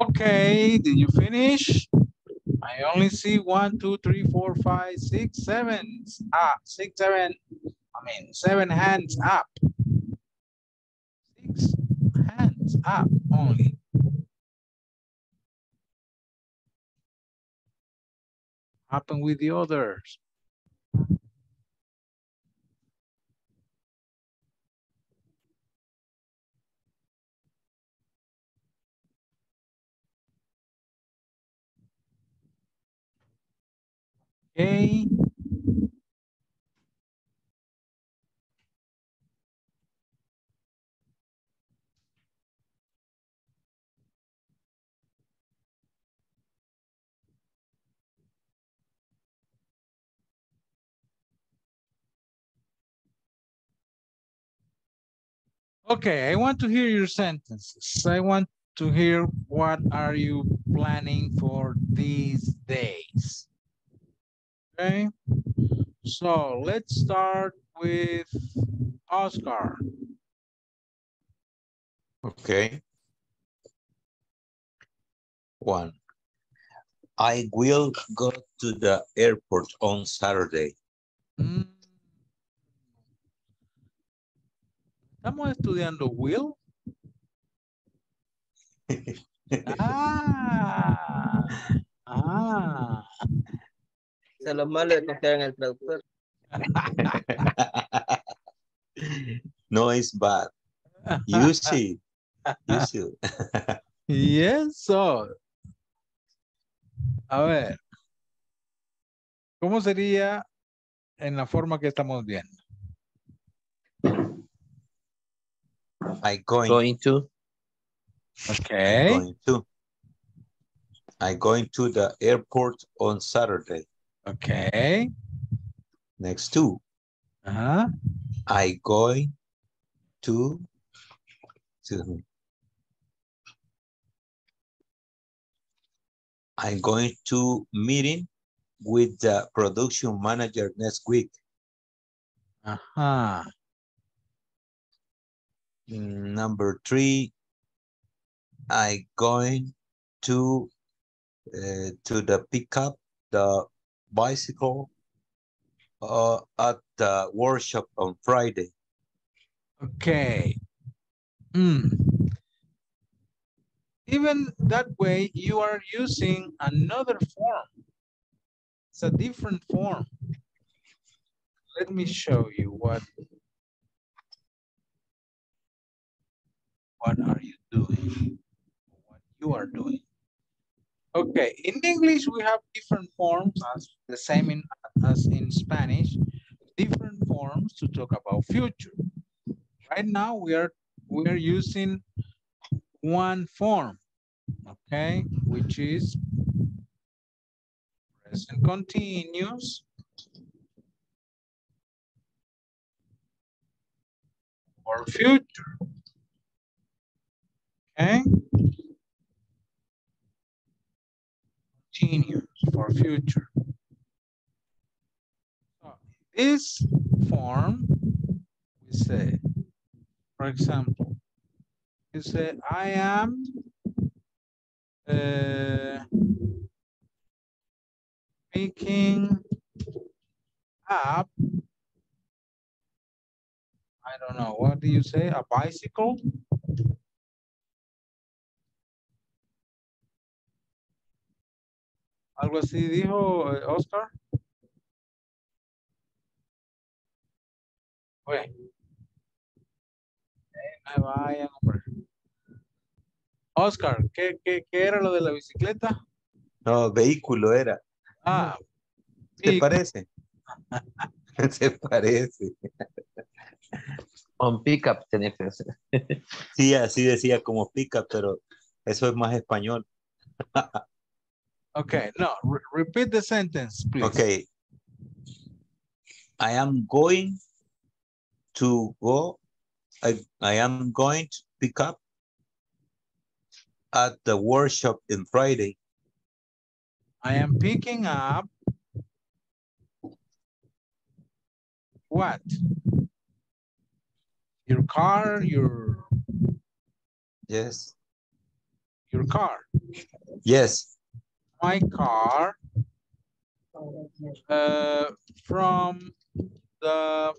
Okay, did you finish? I only see one, two, three, four, five, six, seven. Ah, six, seven. I mean, seven hands up. Six hands up only. Happen with the others. Okay. Okay, I want to hear your sentences. I want to hear what are you planning for these days. Okay, so let's start with Oscar. Okay. One, I will go to the airport on Saturday. Mm. ¿Estamos estudiando will? ah, ah. Eso es lo malo de confiar en el traductor. No, it's bad. Use it. Use it. Yes, so. A ver. ¿Cómo sería en la forma que estamos viendo? I going, going to. Okay. I'm going to. I'm going to the airport on Saturday. Okay. Next two. Uh-huh. I going to. to I'm going to meeting with the production manager next week. Uh-huh. Number three, I going to uh, to the pick up the bicycle uh, at the workshop on Friday. Okay. Mm. Even that way, you are using another form. It's a different form. Let me show you what. What are you doing? What you are doing? Okay, in English we have different forms, as the same in, as in Spanish, different forms to talk about future. Right now we are we are using one form, okay, which is present continuous or future. Okay. Continuous for future. So this form, we say, for example, you say, I am uh, picking up, I don't know, what do you say, a bicycle? Algo así dijo Oscar. Bueno. Eh, vayan, hombre. Oscar, ¿qué, qué, ¿qué era lo de la bicicleta? No, vehículo era. Ah. ¿Se y... parece? Se parece. Un pickup tenía que ser. Sí, así decía como pickup, pero eso es más español. Okay, no, re repeat the sentence, please. Okay. I am going to go, I, I am going to pick up at the workshop on Friday. I am picking up what? Your car, your... Yes. Your car. Yes. My car uh, from the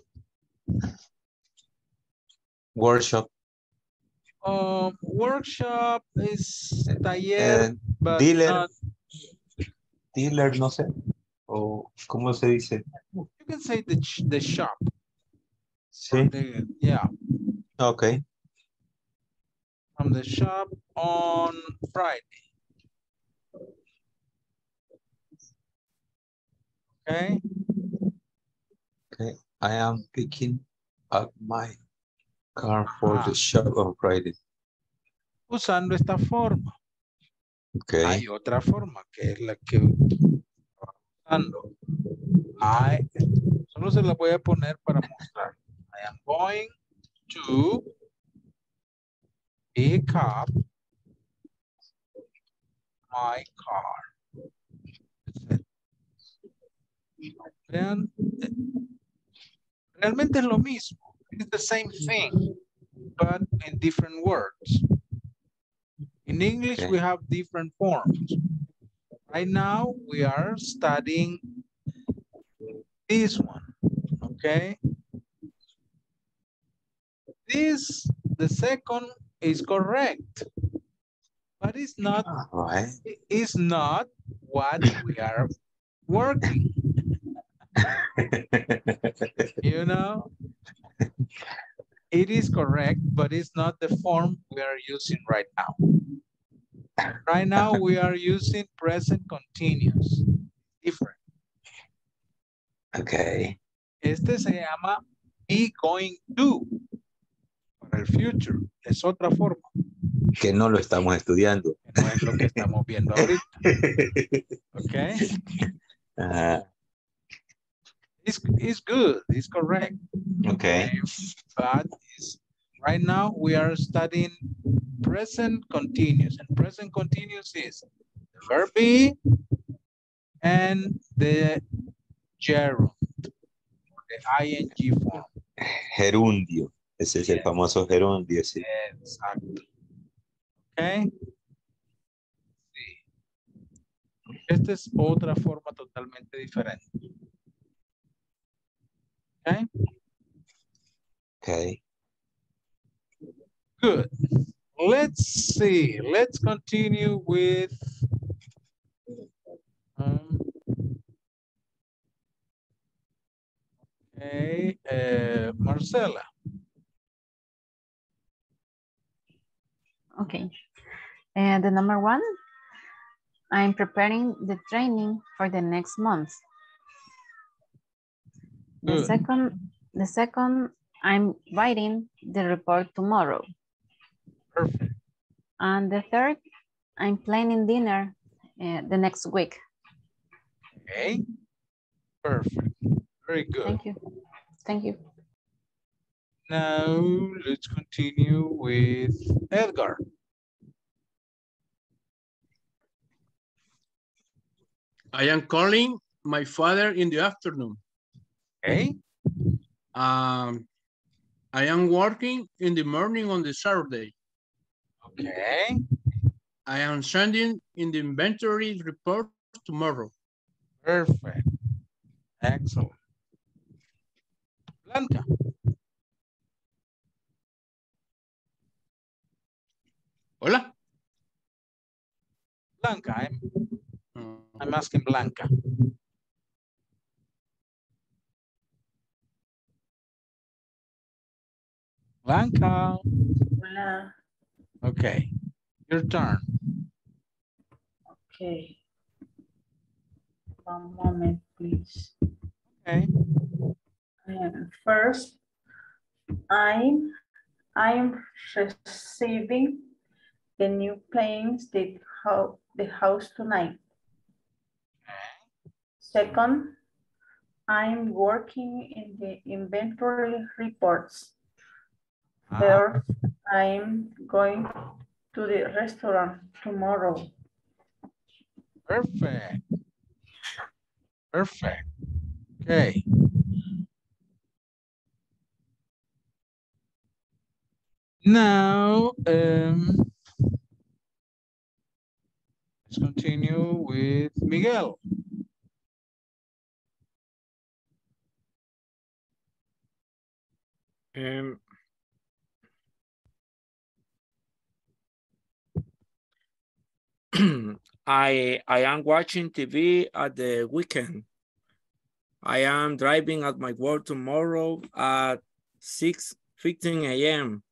workshop. Um, workshop is taller, uh, dealer. Not... Dealer, no sé. O cómo se dice. You can say the the shop. Sí. The, yeah. Okay. From the shop on Friday. Okay. Okay. I am picking up my car for ah. the shop on Friday. Usando esta forma. Okay. Hay otra forma que es la que usando. I solo se la voy a poner para mostrar. I am going to pick up my car. Vean, realmente es lo mismo. It's the same thing, but in different words. In English, okay. we have different forms. Right now, we are studying this one, okay? This, the second is correct, but it's not, right. it's not what we are working. You know? It is correct, but it's not the form we are using right now. Right now, we are using present continuous. Different. Okay. Este se llama be going to. Para el future. Es otra forma. Que no lo estamos estudiando. No es lo que estamos viendo ahorita. Okay. Uh-huh. It's, it's good. It's correct. Okay. okay. But it's, right now we are studying present continuous. And present continuous is the verb be and the gerund, the I N G form. Gerundio. Ese es yes. el famoso gerundio. Sí. Exacto. Okay. Sí. Esta es otra forma totalmente diferente. Okay. Okay. Good. Let's see. Let's continue with um, okay, uh, Marcela. Okay. And the number one, I'm preparing the training for the next month. The Good. second, the second, I'm writing the report tomorrow. Perfect. And the third, I'm planning dinner uh, the next week. Okay. Perfect. Very good. Thank you. Thank you. Now let's continue with Edgar. I am calling my father in the afternoon. Okay. Um, I am working in the morning on the Saturday. Okay. I am sending in the inventory report tomorrow. Perfect. Excellent. Blanca. Hola. Blanca, I'm, I'm asking Blanca. Blanca. Hola. Okay, your turn. Okay. One moment, please. Okay. Um, first, I'm I'm receiving the new planes that ho the house tonight. Second, I'm working in the inventory reports. Third, I'm going to the restaurant tomorrow. Perfect. Perfect. Okay. Now, um, continue with Miguel. Um, I, I am watching T V at the weekend. I am driving at my work tomorrow at six fifteen a m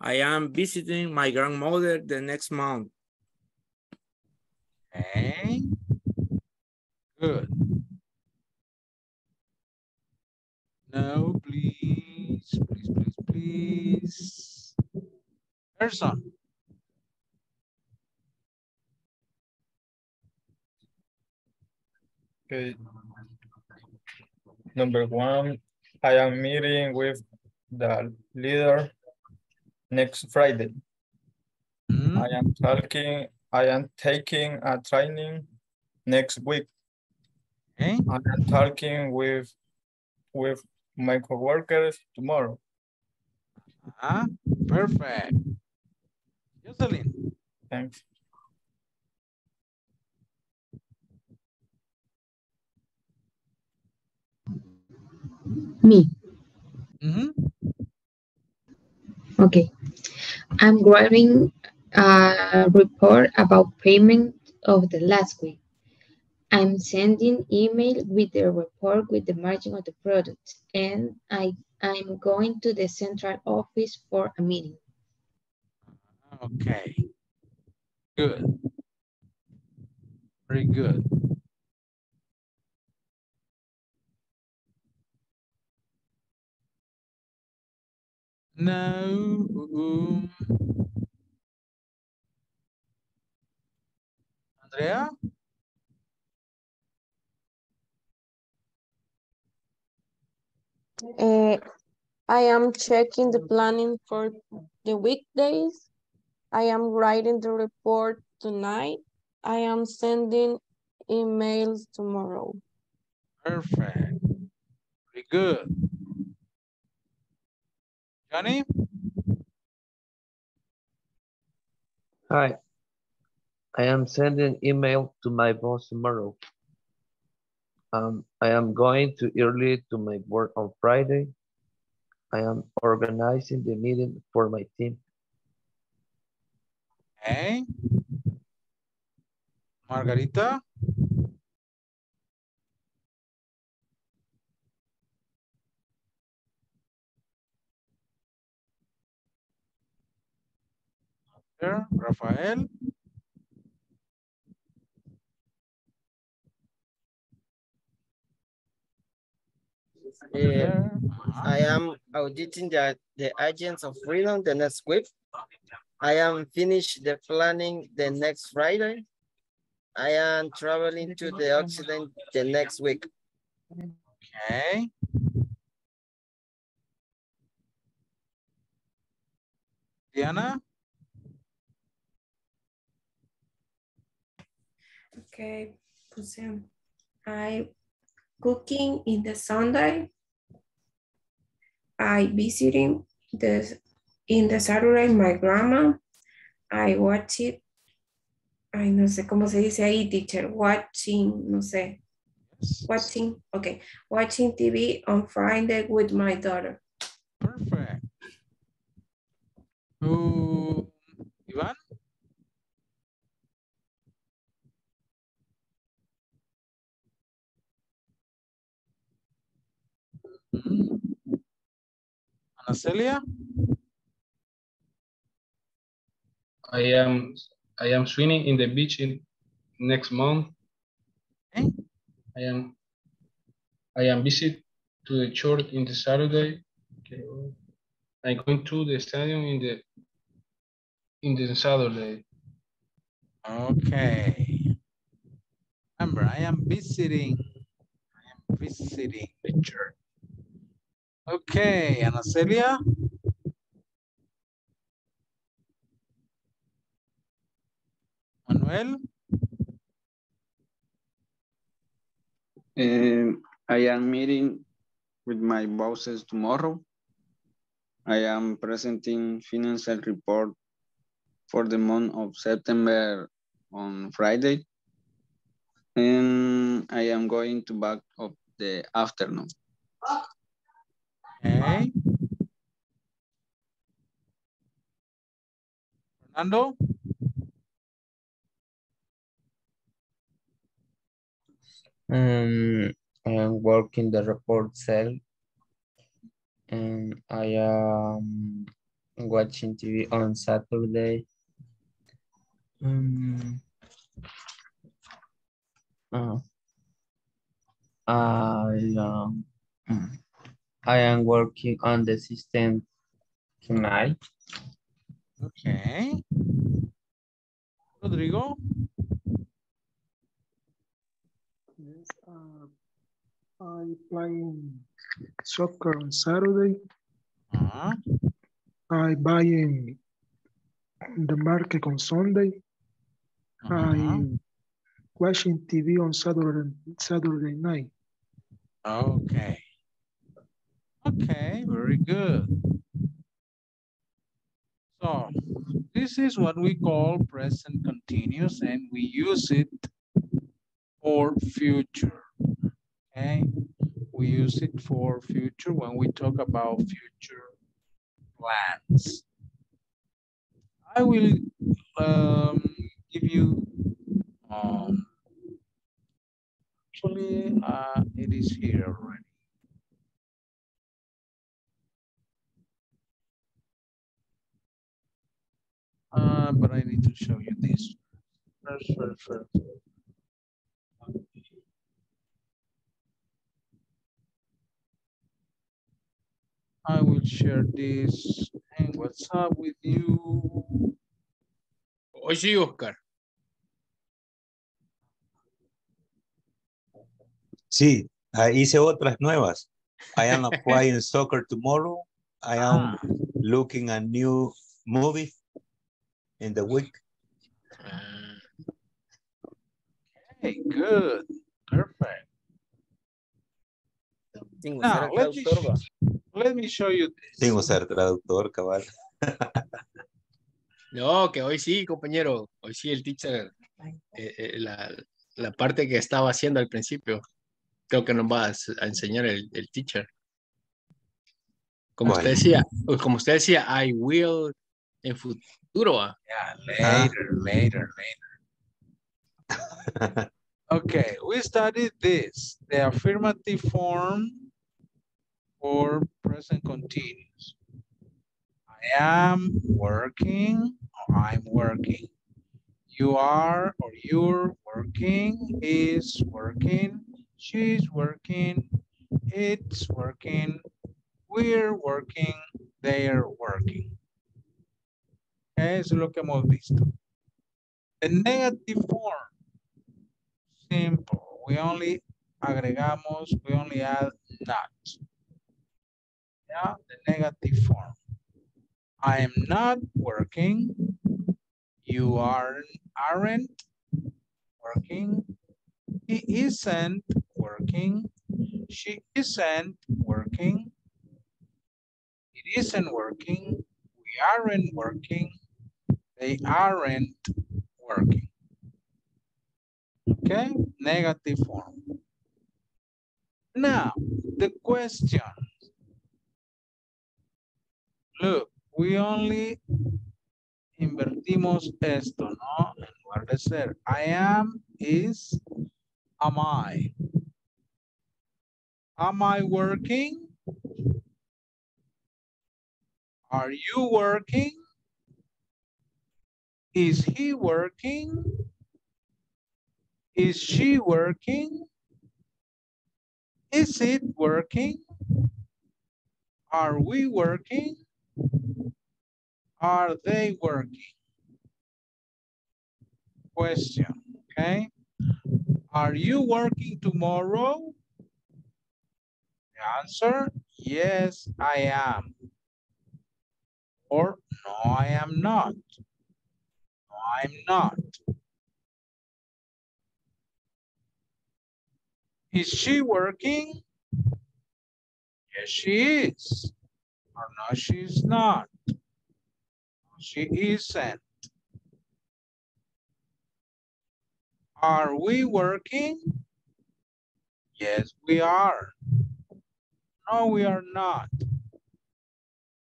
I am visiting my grandmother the next month. Okay. Good. Now, please, please, please, please. Gerson. Okay. Number one, I am meeting with the leader next Friday. Mm-hmm. I am talking, I am taking a training next week. Okay. I am talking with with my coworkers tomorrow. Uh-huh. Perfect. Jocelyn. Thanks. Me. Mm-hmm. Okay. I'm writing a report about payment of the last week. I'm sending email with the report with the margin of the product, and I, I'm going to the central office for a meeting. Okay. Good. Very good. No. Um, Andrea? Uh, I am checking the planning for the weekdays. I am writing the report tonight. I am sending emails tomorrow. Perfect. Very good. Johnny? Hi. I am sending email to my boss tomorrow. Um, I am going to early to my work on Friday. I am organizing the meeting for my team. Hey, Margarita? Rafael? Uh, I am auditing the, the Agents of Freedom the next week. I am finished the planning the next Friday. I am traveling to the Occident the next week. Okay. Diana? Okay, I cooking in the Sunday. I visiting the in the Saturday my grandma. I watch it. I no sé cómo se dice ahí, teacher. Watching, no sé. Watching. Okay, watching T V on Friday with my daughter. Perfect. Oh, Iván. Ana Celia? I am I am swimming in the beach in next month. Okay. I am I am visit to the church in the Saturday. Okay. I'm going to the stadium in the in the Saturday. Okay. Remember, I am visiting I am visiting the church. Okay, Ana Celia. Manuel. Um, I am meeting with my bosses tomorrow. I am presenting financial report for the month of September on Friday, and I am going to back up the afternoon. Okay. Fernando? Um, I'm working the report cell, and I am watching T V on Saturday. Um, uh, I, um, I am working on the system tonight. Okay. Rodrigo? Yes, uh, I'm playing soccer on Saturday. Uh-huh. I buy in the market on Sunday. Uh-huh. I'm watching T V on Saturday, Saturday night. Okay. Okay, very good. So this is what we call present continuous, and we use it for future. Okay, we use it for future when we talk about future plans. I will um, give you um, actually uh, it is here already. Uh, but I need to show you this first, first, first. I will share this and WhatsApp with you. Oye, Oscar. Sí, uh, hice otras nuevas. I am applying soccer tomorrow. I am ah. looking at new movie in the week. Okay, good, perfect. Now, let, me let me show you this. Tengo ser traductor, cabal. No, que hoy sí, compañero. Hoy sí el teacher, eh, eh, la, la parte que estaba haciendo al principio, creo que nos va a, a enseñar el, el teacher. Como bueno. usted decía, como usted decía, I will en futuro. Yeah, later, uh, later, later. Okay, we studied this, the affirmative form for present continuous. I am working, or I'm working. You are, or you're working, is working, she's working, it's working, we're working, they're working. Eso es lo que hemos visto. The negative form, simple. We only agregamos, we only add not. Yeah, the negative form. I am not working. You aren't, aren't working. He isn't working. She isn't working. It isn't working. We aren't working. They aren't working. Okay, negative form. Now, the question. Look, we only invertimos esto, ¿no? En lugar de ser, I am, is, am I. Am I working? Are you working? Is he working? Is she working? Is it working? Are we working? Are they working? Question, okay? Are you working tomorrow? The answer, yes, I am. Or no, I am not. I'm not. Is she working? Yes, she is. Or no, she's not. She isn't. Are we working? Yes, we are. No, we are not.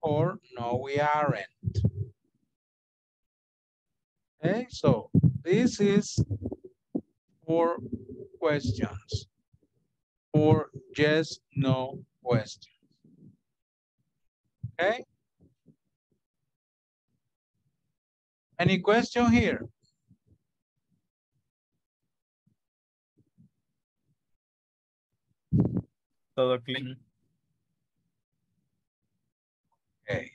Or no, we aren't. Okay, so this is four questions. Four yes, no questions. Okay? Any question here? Todo clean. Okay.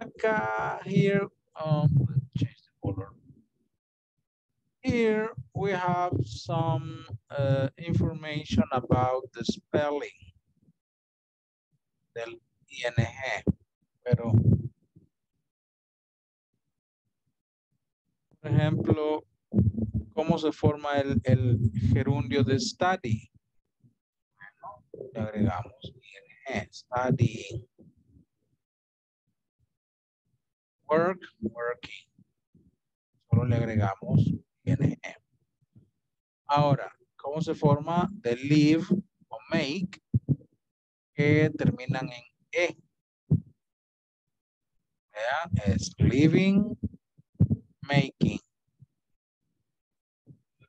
Acá, here, um, let's change the color. Here we have some uh, information about the spelling del I N G. Pero, por ejemplo, ¿cómo se forma el, el gerundio de study? Bueno, le agregamos ing, studying. Work, working. Solo le agregamos ing. Ahora, ¿cómo se forma de live o make que terminan en e? Vean, es living, making.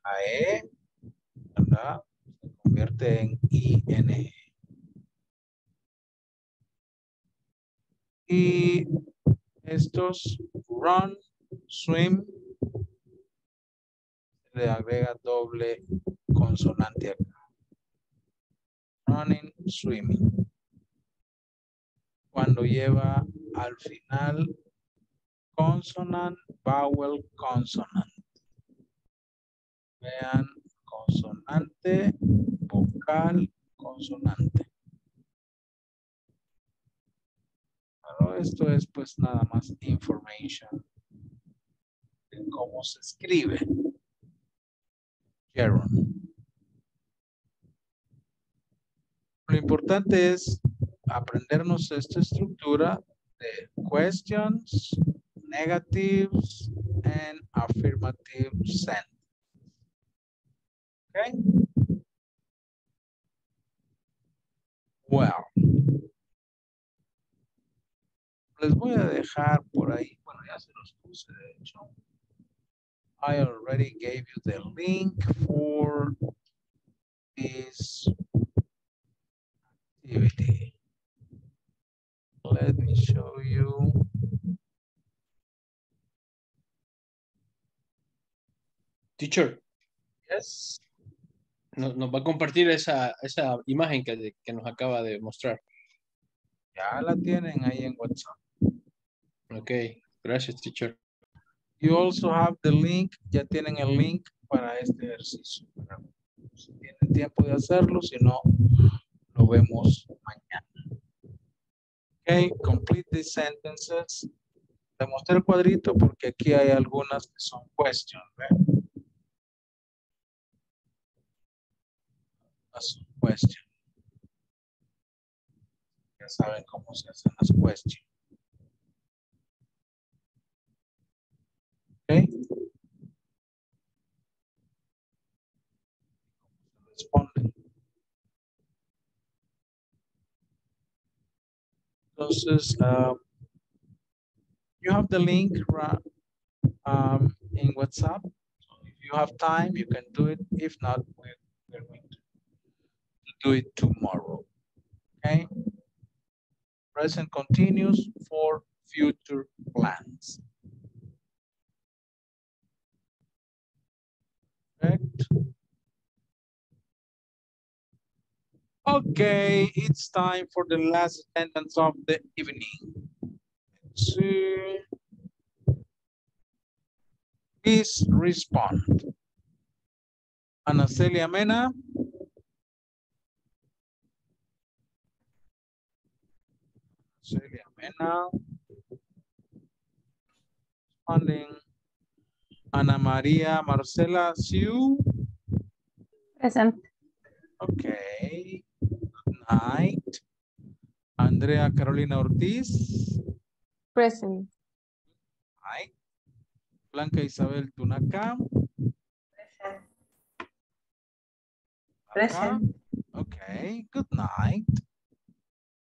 La E, ¿verdad? Se convierte en I N G. Y estos run, swim, le agrega doble consonante acá. Running, swimming. Cuando lleva al final consonant, vowel, consonant. Vean, consonante, vocal, consonante. Pero esto es pues nada más information de cómo se escribe. Gerund. Lo importante es aprendernos esta estructura de questions, negatives, and affirmative sentences. Okay. Well, les voy a dejar por ahí. Bueno, ya se los puse, de hecho. I already gave you the link for this activity. Let me show you. Teacher. Yes. Nos, nos va a compartir esa, esa imagen que, que nos acaba de mostrar. Ya la tienen ahí en WhatsApp. Ok, gracias, teacher. You also have the link, ya tienen el link para este ejercicio. Si tienen tiempo de hacerlo, si no, lo vemos mañana. Ok, complete these sentences. Te mostré el cuadrito porque aquí hay algunas que son questions, ¿verdad? Question. Ya saben cómo se hacen las questions. Okay. Responden. Entonces, uh, you have the link um, in WhatsApp. So if you have time, you can do it. If not, we're, we're going to do it tomorrow. Okay. Present continuous for future plans. Correct. Okay, it's time for the last sentence of the evening. Let's see. Please respond. Ana Celia Mena. Celia Mena, responding. Ana Maria Marcela Siu. Present. Okay. Good night. Andrea Carolina Ortiz. Present. Good night. Blanca Isabel Tunaca. Present. Present. Okay, good night.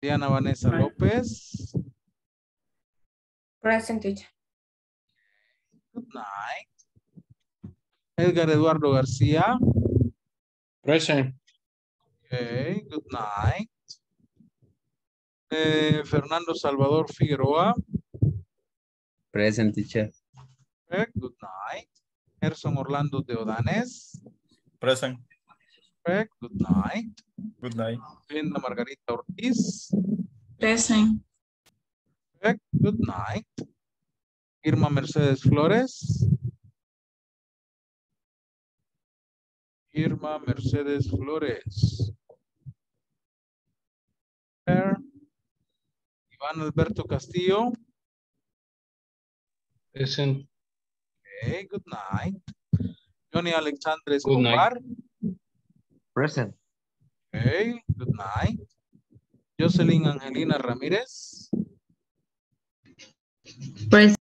Diana Vanessa Lopez. Present. Good night. Edgar Eduardo Garcia. Present. Okay, good night. Eh, Fernando Salvador Figueroa. Present, teacher. Okay, good night. Gerson Orlando de Odanes. Present. Okay, good night. Good night. Glenda Margarita Ortiz. Present. Okay, good night. Irma Mercedes Flores. Irma Mercedes Flores. There. Iván Alberto Castillo. Present. Okay, good night. Gianni Alexander Escobar. Present. Okay, good night. Jocelyn Angelina Ramirez. Present.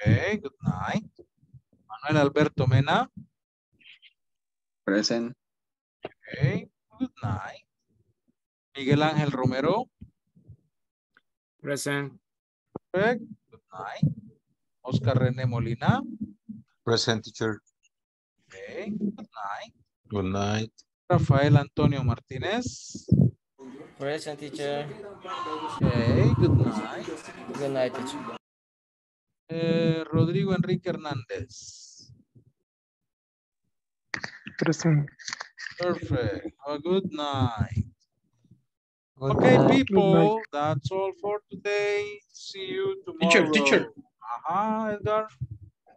Okay, good night. Manuel Alberto Mena. Present. Okay, good night. Miguel Ángel Romero. Present. Okay, good night. Oscar René Molina. Present, teacher. Okay, good night. Good night. Rafael Antonio Martínez. Present, teacher. Okay, good night. Good night, teacher. Eh, Rodrigo Enrique Hernández. Present. Perfect. Have a good night. Good okay, night. People, that's all for today. See you tomorrow. Teacher, teacher. Ajá, Edgar.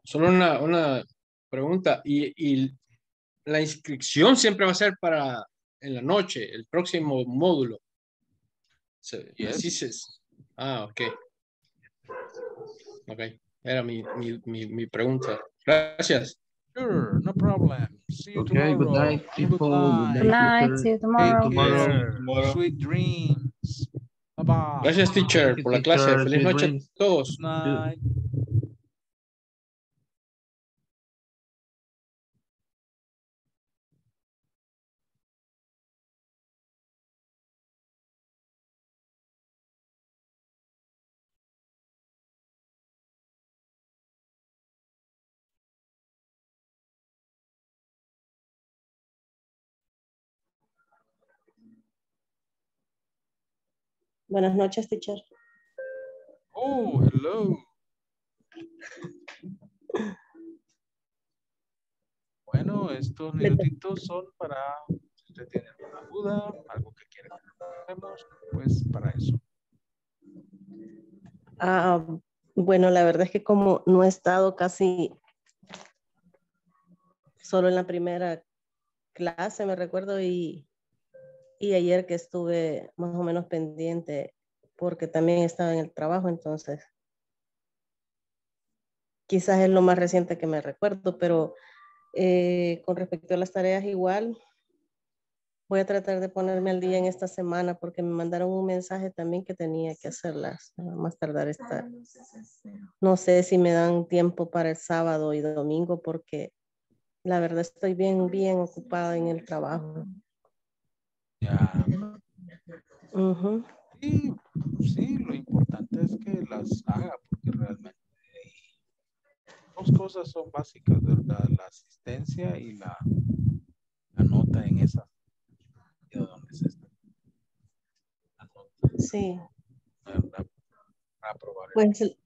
Solo una, una pregunta. Y, y la inscripción siempre va a ser para en la noche, el próximo módulo. So, yes. Así se. Ah, ok. Ok. Era mi, mi, mi, mi pregunta. Gracias. Sure, no problem. See you okay, tomorrow. Good night, people. Good night. Good night. See you tomorrow. Hey, tomorrow. tomorrow. Sweet dreams. Bye bye. Gracias, teacher, por la clase. Teacher, feliz noche dreams. A todos. Night. Buenas noches, teacher. Oh, hello. Bueno, estos minutitos son para, si usted tiene alguna duda, algo que quiere que hagamos, pues para eso. Ah, bueno, la verdad es que como no he estado casi solo en la primera clase, me recuerdo, y Y ayer que estuve más o menos pendiente porque también estaba en el trabajo, entonces quizás es lo más reciente que me recuerdo, pero eh, con respecto a las tareas igual voy a tratar de ponerme al día en esta semana porque me mandaron un mensaje también que tenía que hacerlas más tardar esta. No sé si me dan tiempo para el sábado y domingo porque la verdad estoy bien, bien ocupada en el trabajo. Ya. Uh-huh. Sí, sí, lo importante es que las haga, porque realmente dos cosas son básicas, ¿verdad? La asistencia y la, la nota en esa. ¿Dónde es esta? La nota. Sí. ¿Verdad? Para probar. Pues el...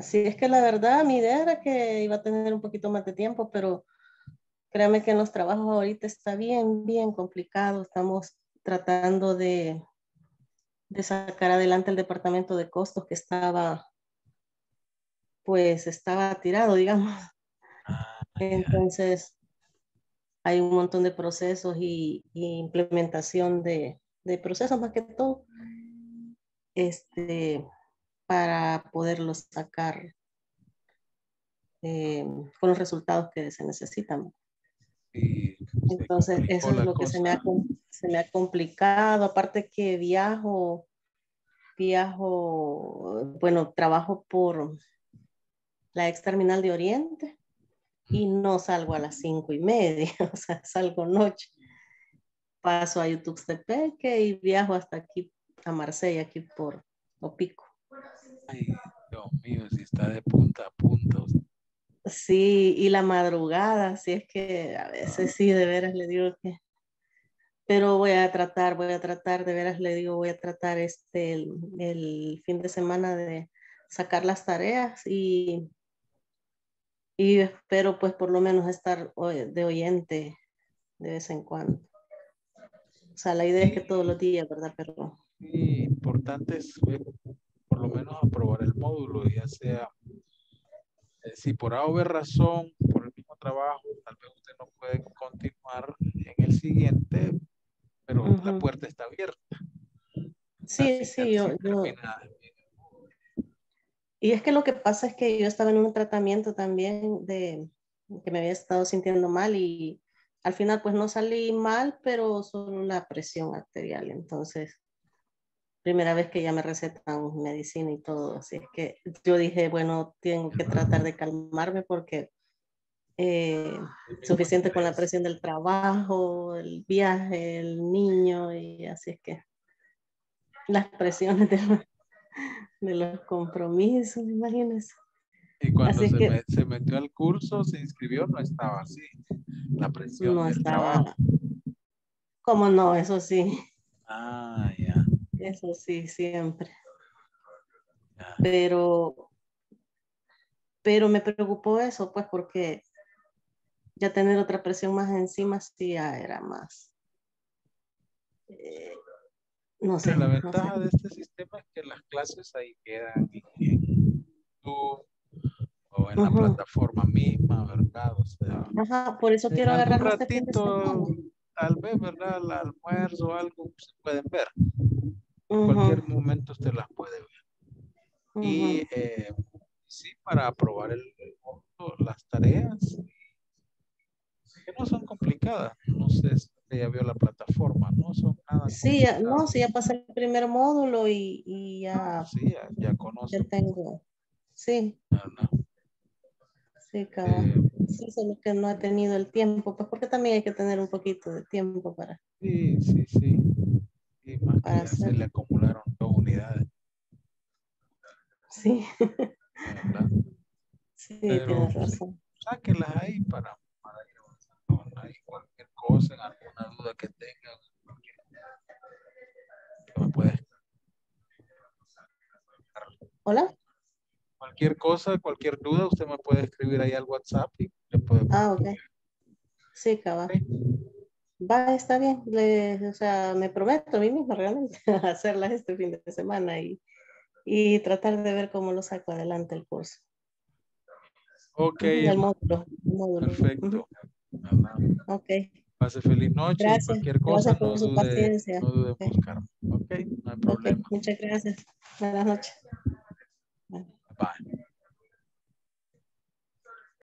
sí, es que la verdad, mi idea era que iba a tener un poquito más de tiempo, pero créame que en los trabajos ahorita está bien, bien complicado. Estamos tratando de, de sacar adelante el departamento de costos que estaba, pues estaba tirado, digamos. Entonces, hay un montón de procesos y, y implementación de, de procesos más que todo, este, para poderlos sacar eh, con los resultados que se necesitan. Y entonces eso es lo cosa. que se me, ha, se me ha complicado, aparte que viajo, viajo, bueno, trabajo por, la ex terminal de Oriente, y no salgo a las cinco y media, o sea, salgo noche. Paso a Ayutuxtepeque y viajo hasta aquí, a Marsella, aquí por Opico. Ay, Dios mío, si está de punta a punta. Sí, y la madrugada, si es que a veces sí, de veras le digo que... Pero voy a tratar, voy a tratar, de veras le digo, voy a tratar este, el, el fin de semana de sacar las tareas y... Y espero pues por lo menos estar de oyente de vez en cuando. O sea, la idea es que todos los días, ¿verdad? Pero... Sí, importante es por lo menos aprobar el módulo, ya sea, si por A o B razón, por el mismo trabajo, tal vez usted no puede continuar en el siguiente, pero uh-huh. la puerta está abierta. Sí, sí, yo... yo... Y es que lo que pasa es que yo estaba en un tratamiento también de que me había estado sintiendo mal y al final pues no salí mal, pero solo la presión arterial. Entonces, primera vez que ya me recetan medicina y todo. Así es que yo dije, bueno, tengo que tratar de calmarme porque eh, suficiente con la presión del trabajo, el viaje, el niño y así es que las presiones de la... de los compromisos, imagínense. Y cuando se, que, me, se metió al curso, se inscribió, no estaba así. La presión no del estaba, trabajo. ¿Cómo no? Eso sí. Ah, ya. Yeah. Eso sí, siempre. Yeah. Pero, pero me preocupó eso, pues, porque ya tener otra presión más encima sí ya era más. Eh, No sé, la ventaja no sé. de este sistema es que las clases ahí quedan en YouTube o en uh-huh. la plataforma misma, ¿verdad? O sea, ajá, por eso quiero agarrar un ratito, este tal vez, ¿verdad? Al almuerzo o algo, se pueden ver. En uh-huh. cualquier momento usted las puede ver. Uh-huh. Y eh, sí, para aprobar el, el curso, las tareas, que no son complicadas, no sé si ya vio la plataforma, no son nada. Sí, ya, no, sí, ya pasé el primer módulo y, y ya. Sí, ya, ya conozco. Ya tengo. Sí. No, no. Sí, cabrón. Eh, sí, solo que no he tenido el tiempo, pues porque también hay que tener un poquito de tiempo para. Sí, sí, sí. Y más para que hacer. Se le acumularon dos unidades. Sí. ¿Verdad? Sí, pero, tienes razón. Sáquenlas ahí para. Cualquier cosa, alguna duda que tengan, me puede. Hola. Cualquier cosa, cualquier duda, usted me puede escribir ahí al WhatsApp y le puedo. Ah, ok. Sí, cabal. ¿Sí? Va, está bien. Le, o sea, me prometo a mí misma realmente hacerlas este fin de semana y, y tratar de ver cómo lo saco adelante el curso. Ok. Y el módulo, el módulo. Perfecto. Nada. Okay. Pase feliz noche. Gracias. Cualquier cosa, no dude, no dude okay. buscarme. Ok, no hay problema. Okay. Muchas gracias. Buenas noches. Bye. Bye.